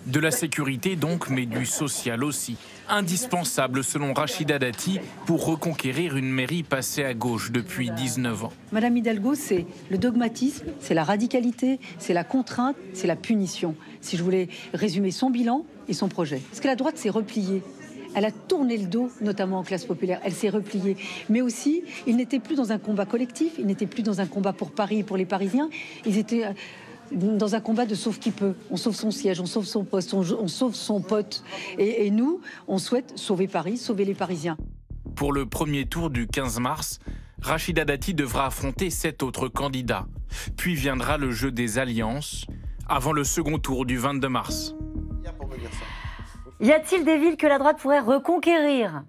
De la sécurité donc, mais du social aussi. Indispensable, selon Rachida Dati, pour reconquérir une mairie passée à gauche depuis dix-neuf ans. Madame Hidalgo, c'est le dogmatisme, c'est la radicalité, c'est la contrainte, c'est la punition. Si je voulais résumer son bilan et son projet. Parce que la droite s'est repliée. Elle a tourné le dos, notamment en classe populaire. Elle s'est repliée. Mais aussi, ils n'étaient plus dans un combat collectif, ils n'étaient plus dans un combat pour Paris et pour les Parisiens. Ils étaient dans un combat de sauve qui peut. On sauve son siège, on sauve son poste, on, on sauve son pote. Et, et nous, on souhaite sauver Paris, sauver les Parisiens. pour le premier tour du quinze mars, Rachida Dati devra affronter sept autres candidats. Puis viendra le jeu des alliances avant le second tour du vingt-deux mars. Y a-t-il des villes que la droite pourrait reconquérir ?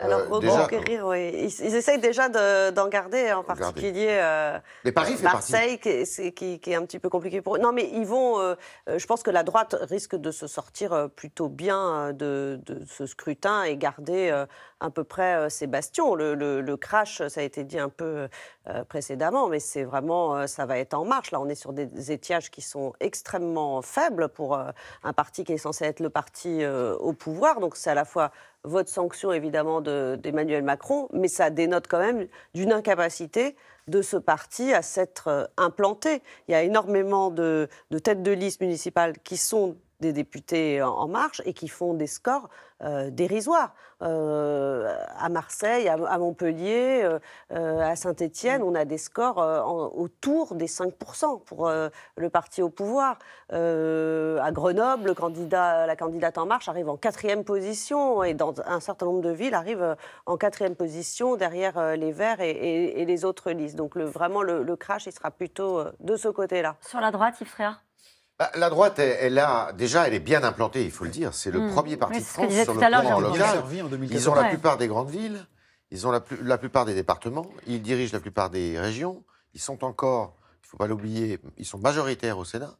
Alors, euh, reconquérir, déjà, oui. Ils, ils essayent déjà d'en de, garder, en regarder. particulier euh, Paris fait Marseille, qui est, qui, qui est un petit peu compliqué pour eux. Non, mais ils vont. Euh, je pense que la droite risque de se sortir plutôt bien de, de ce scrutin et garder euh, à peu près ses bastions. Le, le, le crash, ça a été dit un peu euh, précédemment, mais c'est vraiment. Ça va être en marche. Là, on est sur des étiages qui sont extrêmement faibles pour euh, un parti qui est censé être le parti euh, au pouvoir. Donc, c'est à la fois. Votre sanction, évidemment, d'Emmanuel Macron, mais ça dénote quand même d'une incapacité de ce parti à s'être implanté. Il y a énormément de, de têtes de liste municipales qui sont des députés en, en marche et qui font des scores euh, dérisoires. Euh, à Marseille, à, à Montpellier, euh, à Saint-Étienne, on a des scores euh, en, autour des cinq pour cent pour euh, le parti au pouvoir. Euh, à Grenoble, le candidat, la candidate en marche arrive en quatrième position et dans un certain nombre de villes arrive en quatrième position derrière euh, les Verts et, et, et les autres listes. Donc le, vraiment, le, le crash, il sera plutôt euh, de ce côté-là. Sur la droite, Yves Thréard ? Bah, la droite, elle, elle a déjà, elle est bien implantée, il faut le dire. C'est le mmh. premier parti de France sur le plan local. Ils ont la plupart des grandes villes, ils ont la, plus, la plupart des départements, ils dirigent la plupart des régions. Ils sont encore, il ne faut pas l'oublier, ils sont majoritaires au Sénat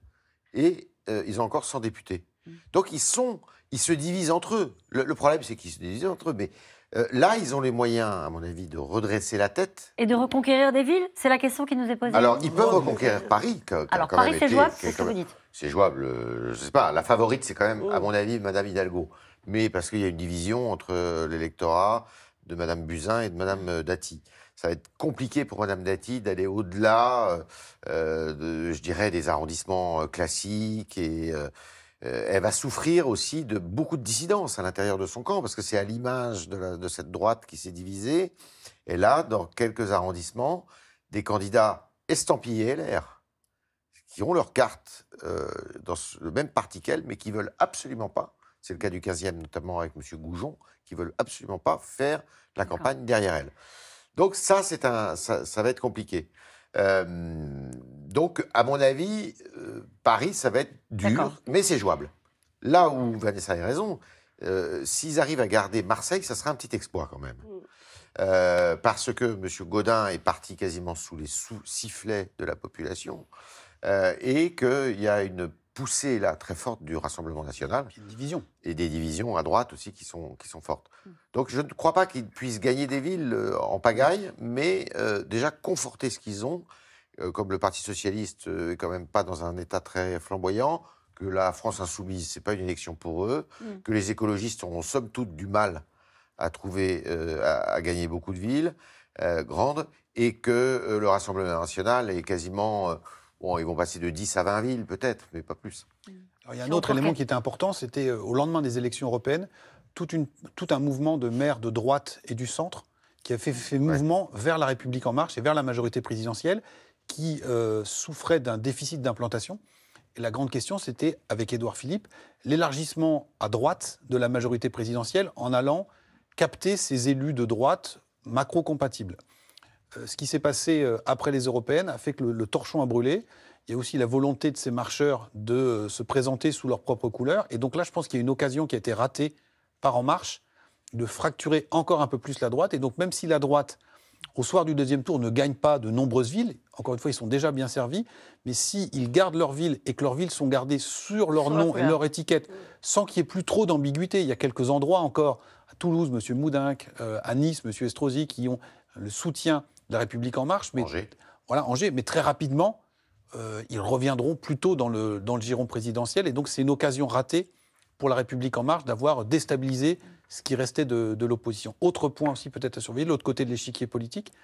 et euh, ils ont encore cent députés. Mmh. Donc ils sont, ils se divisent entre eux. Le, le problème, c'est qu'ils se divisent entre eux, mais euh, là, ils ont les moyens, à mon avis, de redresser la tête. Et de reconquérir des villes, c'est la question qui nous est posée. Alors, ils peuvent reconquérir Paris. Alors, Paris, c'est jouable, c'est ce que vous dites. C'est jouable, je ne sais pas. La favorite, c'est quand même, à mon avis, Madame Hidalgo. Mais parce qu'il y a une division entre l'électorat de Madame Buzyn et de Madame Dati. Ça va être compliqué pour Madame Dati d'aller au-delà, euh, de, je dirais, des arrondissements classiques. Et euh, elle va souffrir aussi de beaucoup de dissidence à l'intérieur de son camp, parce que c'est à l'image de, de cette droite qui s'est divisée. Et là, dans quelques arrondissements, des candidats estampillés L R. Qui ont leur carte euh, dans le même parti qu'elle, mais qui ne veulent absolument pas, c'est le cas du quinzième notamment avec M. Goujon, qui ne veulent absolument pas faire la campagne derrière elle. Donc ça, c'est un, ça, ça va être compliqué. Euh, donc, à mon avis, euh, Paris, ça va être dur, mais c'est jouable. Là où Vanessa a raison, euh, s'ils arrivent à garder Marseille, ça sera un petit exploit quand même. Euh, parce que M. Gaudin est parti quasiment sous les sous sifflets de la population. Euh, et qu'il y a une poussée là très forte du Rassemblement National. Une division. Et des divisions à droite aussi qui sont, qui sont fortes. Mmh. Donc je ne crois pas qu'ils puissent gagner des villes en pagaille, mais euh, déjà conforter ce qu'ils ont, euh, comme le Parti socialiste n'est euh, quand même pas dans un état très flamboyant, que la France insoumise, ce n'est pas une élection pour eux, mmh. que les écologistes ont somme toute du mal à trouver, euh, à, à gagner beaucoup de villes euh, grandes, et que euh, le Rassemblement National est quasiment... Euh, Bon, ils vont passer de dix à vingt villes, peut-être, mais pas plus. Alors, il y a un autre élément qui était important, c'était euh, au lendemain des élections européennes, tout, une, tout un mouvement de maires de droite et du centre qui a fait, fait mouvement ouais. vers La République en marche et vers la majorité présidentielle qui euh, souffrait d'un déficit d'implantation. Et la grande question, c'était, avec Édouard Philippe, l'élargissement à droite de la majorité présidentielle en allant capter ces élus de droite macro-compatibles. Euh, ce qui s'est passé euh, après les européennes a fait que le, le torchon a brûlé. Il y a aussi la volonté de ces marcheurs de euh, se présenter sous leur propre couleur. Et donc là, je pense qu'il y a une occasion qui a été ratée par En Marche de fracturer encore un peu plus la droite. Et donc même si la droite, au soir du deuxième tour, ne gagne pas de nombreuses villes, encore une fois, ils sont déjà bien servis, mais s'ils gardent leurs villes et que leurs villes sont gardées sur leur nom et leur étiquette, sans qu'il n'y ait plus trop d'ambiguïté, il y a quelques endroits encore, à Toulouse, M. Moudinque, euh, à Nice, M. Estrosi, qui ont le soutien de La République en marche, mais Angers. Voilà Angers, mais très rapidement, euh, ils reviendront plutôt dans le dans le giron présidentiel, et donc c'est une occasion ratée pour La République en marche d'avoir déstabilisé ce qui restait de, de l'opposition. Autre point aussi peut-être à surveiller, l'autre côté de l'échiquier politique,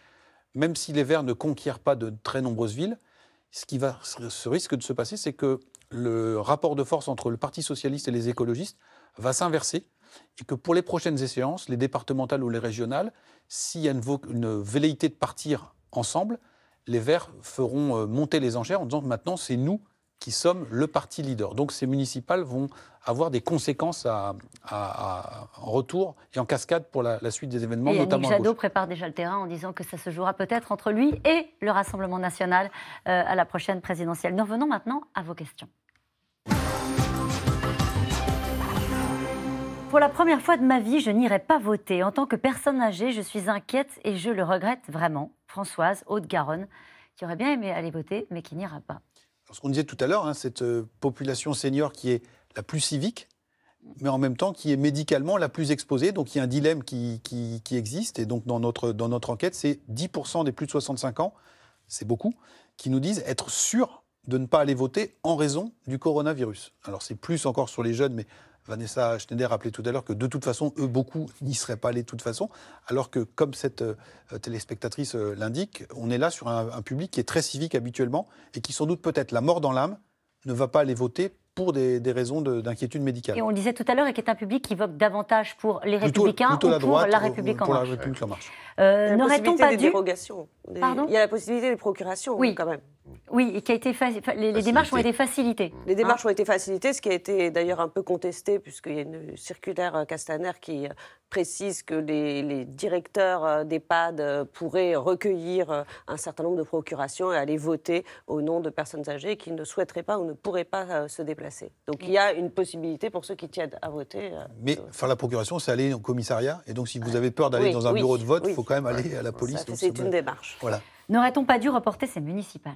même si les Verts ne conquièrent pas de très nombreuses villes, ce qui va ce risque de se passer, c'est que le rapport de force entre le Parti socialiste et les écologistes va s'inverser. Et que pour les prochaines échéances, les départementales ou les régionales, s'il y a une, une velléité de partir ensemble, les Verts feront euh, monter les enchères en disant que maintenant c'est nous qui sommes le parti leader. Donc ces municipales vont avoir des conséquences à, à, à, en retour et en cascade pour la, la suite des événements, et notamment à gauche. Jadot prépare déjà le terrain en disant que ça se jouera peut-être entre lui et le Rassemblement National euh, à la prochaine présidentielle. Nous revenons maintenant à vos questions. Pour la première fois de ma vie, je n'irai pas voter. En tant que personne âgée, je suis inquiète et je le regrette vraiment. Françoise, Haute-Garonne, qui aurait bien aimé aller voter, mais qui n'ira pas. Alors, ce qu'on disait tout à l'heure, hein, cette population senior qui est la plus civique, mais en même temps qui est médicalement la plus exposée. Donc il y a un dilemme qui, qui, qui existe. Et donc dans notre, dans notre enquête, c'est dix pour cent des plus de soixante-cinq ans, c'est beaucoup, qui nous disent être sûrs de ne pas aller voter en raison du coronavirus. Alors c'est plus encore sur les jeunes, mais... Vanessa Schneider rappelait tout à l'heure que de toute façon, eux, beaucoup n'y seraient pas allés de toute façon, alors que, comme cette euh, téléspectatrice euh, l'indique, on est là sur un, un public qui est très civique habituellement et qui, sans doute peut-être, la mort dans l'âme, ne va pas aller voter pour des, des raisons de, d'inquiétude médicale. Et on le disait tout à l'heure, et qui est un public qui vote davantage pour les Républicains plutôt, plutôt ou la droite, pour La République en marche. Euh, N'aurait-on pas dû... Des... Pardon ? Il y a la possibilité des procurations, oui. Quand même. Oui, et qui a été fa... les, les démarches ont été facilitées. Les démarches hein ont été facilitées, ce qui a été d'ailleurs un peu contesté, puisqu'il y a une circulaire Castaner qui précise que les, les directeurs d'EHPAD pourraient recueillir un certain nombre de procurations et aller voter au nom de personnes âgées qui ne souhaiteraient pas ou ne pourraient pas se déplacer. Donc il y a une possibilité pour ceux qui tiennent à voter. Mais faire la procuration, c'est aller au commissariat. Et donc si vous avez peur d'aller oui, dans un oui, bureau de vote, il oui. faut quand même aller à la police. C'est une démarche. Voilà. N'aurait-on pas dû reporter ces municipales?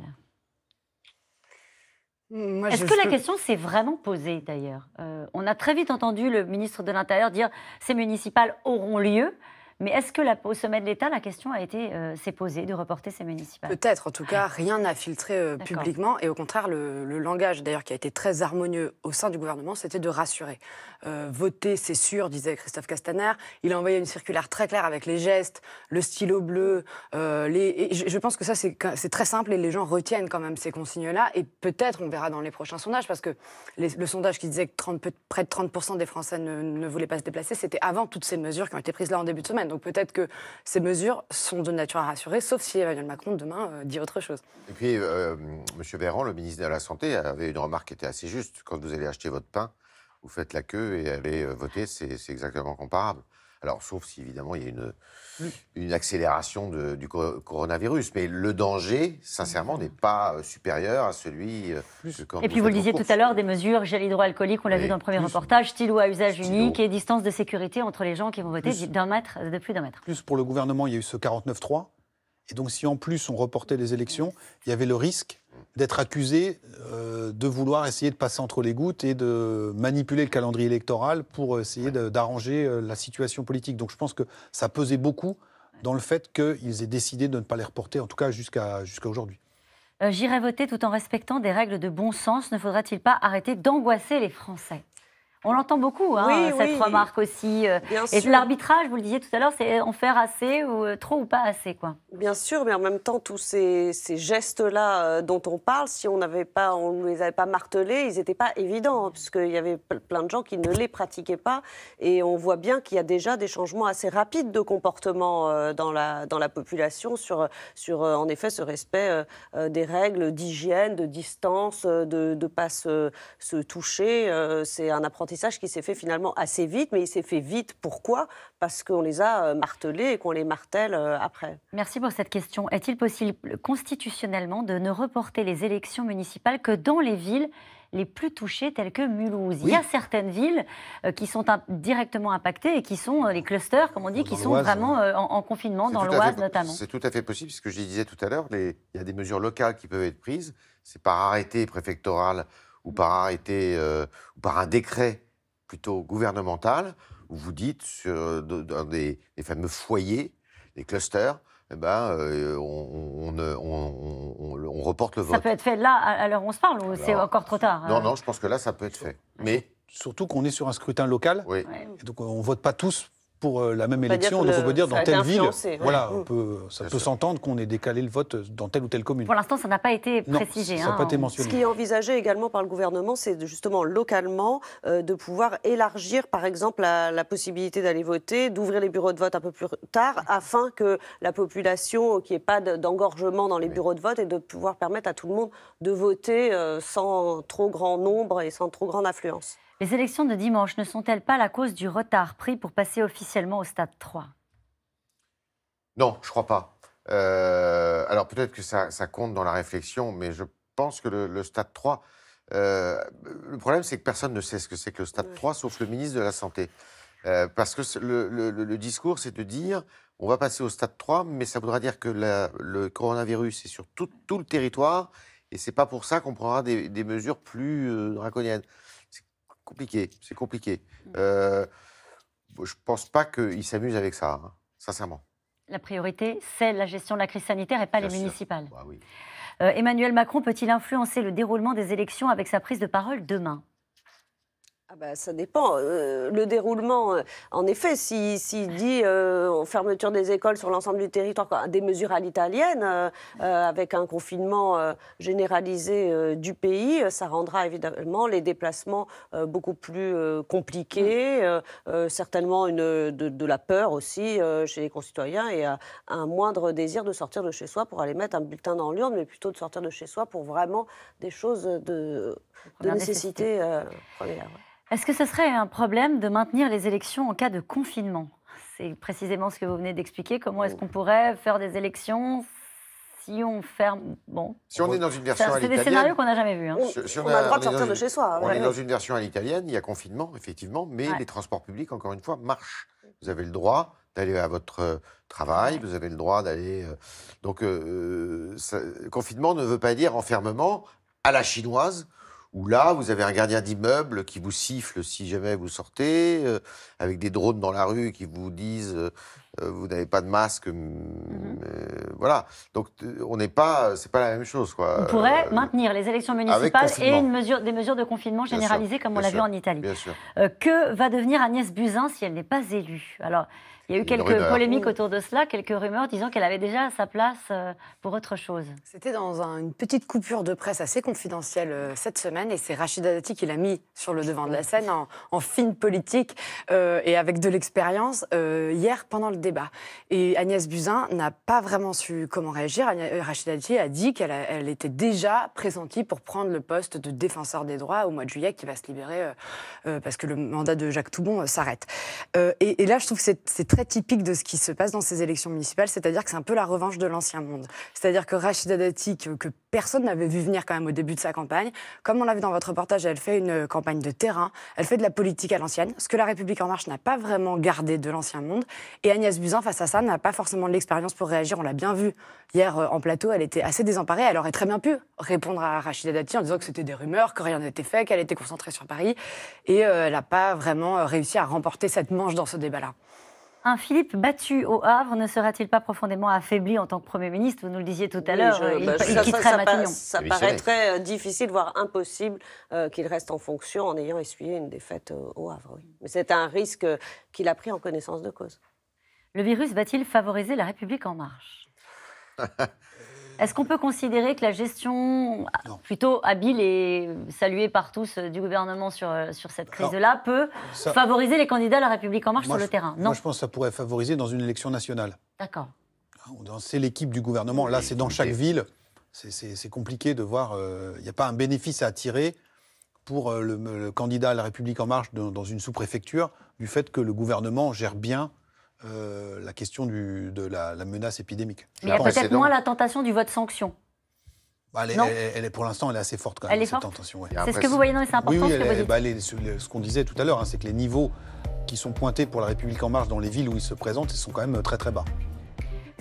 Est-ce que la peux... question s'est vraiment posée d'ailleurs? euh, On a très vite entendu le ministre de l'Intérieur dire « ces municipales auront lieu ». Mais est-ce que la, au sommet de l'État, la question a été, euh, s'est posée de reporter ces municipales? Peut-être, en tout cas, rien n'a filtré euh, publiquement. Et au contraire, le, le langage, d'ailleurs, qui a été très harmonieux au sein du gouvernement, c'était de rassurer. Euh, voter, c'est sûr, disait Christophe Castaner. Il a envoyé une circulaire très claire avec les gestes, le stylo bleu. Euh, les, et je, je pense que ça, c'est très simple et les gens retiennent quand même ces consignes-là. Et peut-être, on verra dans les prochains sondages, parce que les, le sondage qui disait que trente, près de trente pour cent des Français ne, ne voulaient pas se déplacer, c'était avant toutes ces mesures qui ont été prises là en début de semaine. Donc peut-être que ces mesures sont de nature à rassurer, sauf si Emmanuel Macron, demain, euh, dit autre chose. Et puis, euh, M. Véran, le ministre de la Santé, avait une remarque qui était assez juste. Quand vous allez acheter votre pain, vous faites la queue et allez voter, c'est exactement comparable. Alors, sauf si, évidemment, il y a une, une accélération de, du coronavirus. Mais le danger, sincèrement, n'est pas supérieur à celui... Plus. Que et puis, vous le disiez tout à l'heure, des mesures gel hydroalcoolique, on l'a vu dans le premier plus. reportage, stylo à usage stylo. unique et distance de sécurité entre les gens qui vont voter d'un mètre, de plus d'un mètre. Plus, pour le gouvernement, il y a eu ce quarante-neuf trois. Et donc, si en plus on reportait les élections, il y avait le risque d'être accusé euh, de vouloir essayer de passer entre les gouttes et de manipuler le calendrier électoral pour essayer d'arranger euh, la situation politique. Donc, je pense que ça pesait beaucoup dans le fait qu'ils aient décidé de ne pas les reporter, en tout cas jusqu'à jusqu'à aujourd'hui. Euh, J'irai voter tout en respectant des règles de bon sens. Ne faudrait-il pas arrêter d'angoisser les Français ? On l'entend beaucoup, hein, oui, cette oui. remarque aussi. Bien et l'arbitrage, vous le disiez tout à l'heure, c'est en faire assez, ou trop ou pas assez, quoi. Bien sûr, mais en même temps, tous ces, ces gestes-là euh, dont on parle, si on n'avait pas, on les avait pas martelés, ils n'étaient pas évidents, hein, parce qu'il y avait plein de gens qui ne les pratiquaient pas. Et on voit bien qu'il y a déjà des changements assez rapides de comportement euh, dans, la, dans la population sur, sur euh, en effet, ce respect euh, des règles d'hygiène, de distance, de ne pas se, se toucher. Euh, c'est un apprentissage qui s'est fait finalement assez vite, mais il s'est fait vite. Pourquoi? Parce qu'on les a martelés et qu'on les martèle après. Merci pour cette question. Est-il possible constitutionnellement de ne reporter les élections municipales que dans les villes les plus touchées, telles que Mulhouse? Oui. Il y a certaines villes qui sont directement impactées et qui sont les clusters, comme on dit, dans qui dans sont vraiment euh, en, en confinement, dans l'Oise notamment. C'est tout à fait possible, ce que je disais tout à l'heure, il y a des mesures locales qui peuvent être prises, c'est par arrêté préfectoral ou par arrêté, euh, ou par un décret plutôt gouvernemental, où vous dites, sur, dans des, des fameux foyers, des clusters, eh ben, euh, on, on, on, on, on reporte le vote. Ça peut être fait là, à l'heure où on se parle, ou c'est encore trop tard? Non, euh... non, je pense que là, ça peut être fait. Mais surtout qu'on est sur un scrutin local, oui. Et donc on ne vote pas tous pour la même élection, donc on peut dire dans telle ville, ouais. voilà, on peut, ça peut s'entendre qu'on ait décalé le vote dans telle ou telle commune. Pour l'instant, ça n'a pas été précisé. Non, ça n'a hein, pas été mentionné. Ce qui est envisagé également par le gouvernement, c'est justement localement euh, de pouvoir élargir, par exemple, la, la possibilité d'aller voter, d'ouvrir les bureaux de vote un peu plus tard, afin que la population, qu'il n'y ait pas d'engorgement dans les oui. bureaux de vote, et de pouvoir permettre à tout le monde de voter euh, sans trop grand nombre et sans trop grande affluence. Les élections de dimanche ne sont-elles pas la cause du retard pris pour passer officiellement au stade trois? Non, je ne crois pas. Euh, alors peut-être que ça, ça compte dans la réflexion, mais je pense que le, le stade trois... Euh, le problème, c'est que personne ne sait ce que c'est que le stade trois, sauf le ministre de la Santé. Euh, parce que le, le, le discours, c'est de dire, on va passer au stade trois, mais ça voudra dire que la, le coronavirus est sur tout, tout le territoire, et ce n'est pas pour ça qu'on prendra des, des mesures plus euh, draconiennes. Compliqué, c'est compliqué. Euh, je ne pense pas qu'ils s'amusent avec ça, hein, sincèrement. La priorité, c'est la gestion de la crise sanitaire et pas Bien les sûr. municipales. Bah oui. euh, Emmanuel Macron peut-il influencer le déroulement des élections avec sa prise de parole demain ? Ah bah, ça dépend. Euh, le déroulement, euh, en effet, s'il si, si dit euh, fermeture des écoles sur l'ensemble du territoire, quoi, des mesures à l'italienne, euh, euh, avec un confinement euh, généralisé euh, du pays, ça rendra évidemment les déplacements euh, beaucoup plus euh, compliqués, euh, euh, certainement une, de, de la peur aussi euh, chez les concitoyens, et euh, un moindre désir de sortir de chez soi pour aller mettre un bulletin dans l'urne, mais plutôt de sortir de chez soi pour vraiment des choses de, de nécessité euh, première. Ouais. Est-ce que ce serait un problème de maintenir les élections en cas de confinement? C'est précisément ce que vous venez d'expliquer. Comment est-ce qu'on pourrait faire des élections si on ferme... Bon, si on est dans une version à l'italienne... C'est des scénarios qu'on n'a jamais vus. Hein. Si, si on, on a le droit de sortir de chez soi. On ouais, est ouais. dans une version à l'italienne, il y a confinement, effectivement, mais ouais. les transports publics, encore une fois, marchent. Vous avez le droit d'aller à votre travail, vous avez le droit d'aller... Donc, euh, ça, confinement ne veut pas dire enfermement à la chinoise, où là, vous avez un gardien d'immeuble qui vous siffle si jamais vous sortez, euh, avec des drones dans la rue qui vous disent euh, « vous n'avez pas de masque mm-hmm. ». Voilà. Donc, on n'est pas, c'est pas la même chose, quoi. On pourrait euh, maintenir les élections municipales et une mesure, des mesures de confinement généralisées, sûr, comme on l'a vu en Italie. Bien sûr. Euh, que va devenir Agnès Buzyn si elle n'est pas élue? Alors, il y a eu quelques rumeur. polémiques autour de cela, quelques rumeurs disant qu'elle avait déjà sa place pour autre chose. C'était dans un, une petite coupure de presse assez confidentielle euh, cette semaine, et c'est Rachida Dati qui l'a mis sur le devant de la scène en, en fine politique euh, et avec de l'expérience euh, hier pendant le débat. Et Agnès Buzyn n'a pas vraiment su comment réagir. Agnès, Rachida Dati a dit qu'elle elle était déjà pressentie pour prendre le poste de défenseur des droits au mois de juillet qui va se libérer euh, euh, parce que le mandat de Jacques Toubon euh, s'arrête. Euh, et, et là, je trouve que c'est très... très typique de ce qui se passe dans ces élections municipales, c'est-à-dire que c'est un peu la revanche de l'ancien monde. C'est-à-dire que Rachida Dati, que, que personne n'avait vu venir quand même au début de sa campagne, comme on l'a vu dans votre reportage, elle fait une campagne de terrain, elle fait de la politique à l'ancienne, ce que La République en marche n'a pas vraiment gardé de l'ancien monde, et Agnès Buzyn, face à ça, n'a pas forcément l'expérience pour réagir, on l'a bien vu hier euh, en plateau, elle était assez désemparée, elle aurait très bien pu répondre à Rachida Dati en disant que c'était des rumeurs, que rien n'était fait, qu'elle était concentrée sur Paris, et euh, elle n'a pas vraiment réussi à remporter cette manche dans ce débat-là. Un Philippe battu au Havre ne sera-t-il pas profondément affaibli en tant que Premier ministre? Vous nous le disiez tout à oui, l'heure, il, bah, il ça, quitterait ça, Matignon. Ça, ça paraîtrait difficile, voire impossible, euh, qu'il reste en fonction en ayant essuyé une défaite euh, au Havre. Oui. Mais c'est un risque euh, qu'il a pris en connaissance de cause. Le virus va-t-il favoriser La République en marche? Est-ce qu'on peut considérer que la gestion non. plutôt habile et saluée par tous du gouvernement sur, sur cette crise-là peut ça... favoriser les candidats à La République en marche moi, sur le je, terrain non. Moi, je pense que ça pourrait favoriser dans une élection nationale. D'accord. C'est l'équipe du gouvernement. Là, c'est dans chaque ville. C'est compliqué de voir. Il euh, n'y a pas un bénéfice à tirer pour euh, le, le candidat à La République en marche dans, dans une sous-préfecture du fait que le gouvernement gère bien Euh, la question du, de la, la menace épidémique. Mais il y a peut-être moins la tentation du vote sanction. Bah, elle, elle, elle, pour l'instant, elle est assez forte quand même, elle est cette forte. tentation. Ouais. C'est ce que vous voyez dans les importants. Oui, oui elle, que vous dites. Bah, elle est, ce qu'on disait tout à l'heure, hein, c'est que les niveaux qui sont pointés pour La République en marche dans les villes où ils se présentent, ils sont quand même très très bas.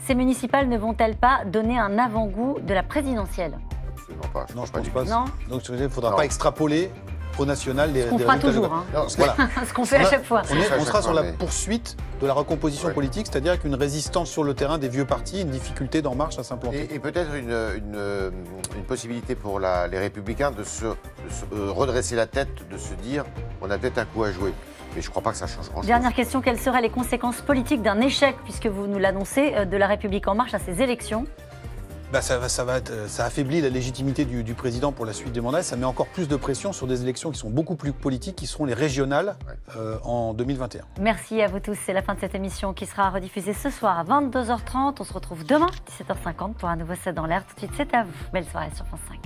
Ces municipales ne vont-elles pas donner un avant-goût de la présidentielle? Absolument pas. Je non, je ne pense pas. Non. Donc il ne faudra non. pas extrapoler au national des, ce qu'on fera toujours, hein. non, voilà. ce qu'on fait on a, à chaque fois. On, est, on sera sur la poursuite de la recomposition ouais. politique, c'est-à-dire avec une résistance sur le terrain des vieux partis, une difficulté d'En Marche à s'implanter. Et, et peut-être une, une, une possibilité pour la, les Républicains de se, de se redresser la tête, de se dire on a peut-être un coup à jouer. Mais je ne crois pas que ça change grand-chose. Dernière question, quelles seraient les conséquences politiques d'un échec, puisque vous nous l'annoncez, de La République en marche à ces élections? Bah ça, va, ça, va être, ça affaiblit la légitimité du, du président pour la suite des mandats. Ça met encore plus de pression sur des élections qui sont beaucoup plus politiques, qui seront les régionales euh, en deux mille vingt et un. Merci à vous tous. C'est la fin de cette émission qui sera rediffusée ce soir à vingt-deux heures trente. On se retrouve demain, dix-sept heures cinquante, pour un nouveau sept dans l'air. Tout de suite, c'est à vous. Belle soirée sur France cinq.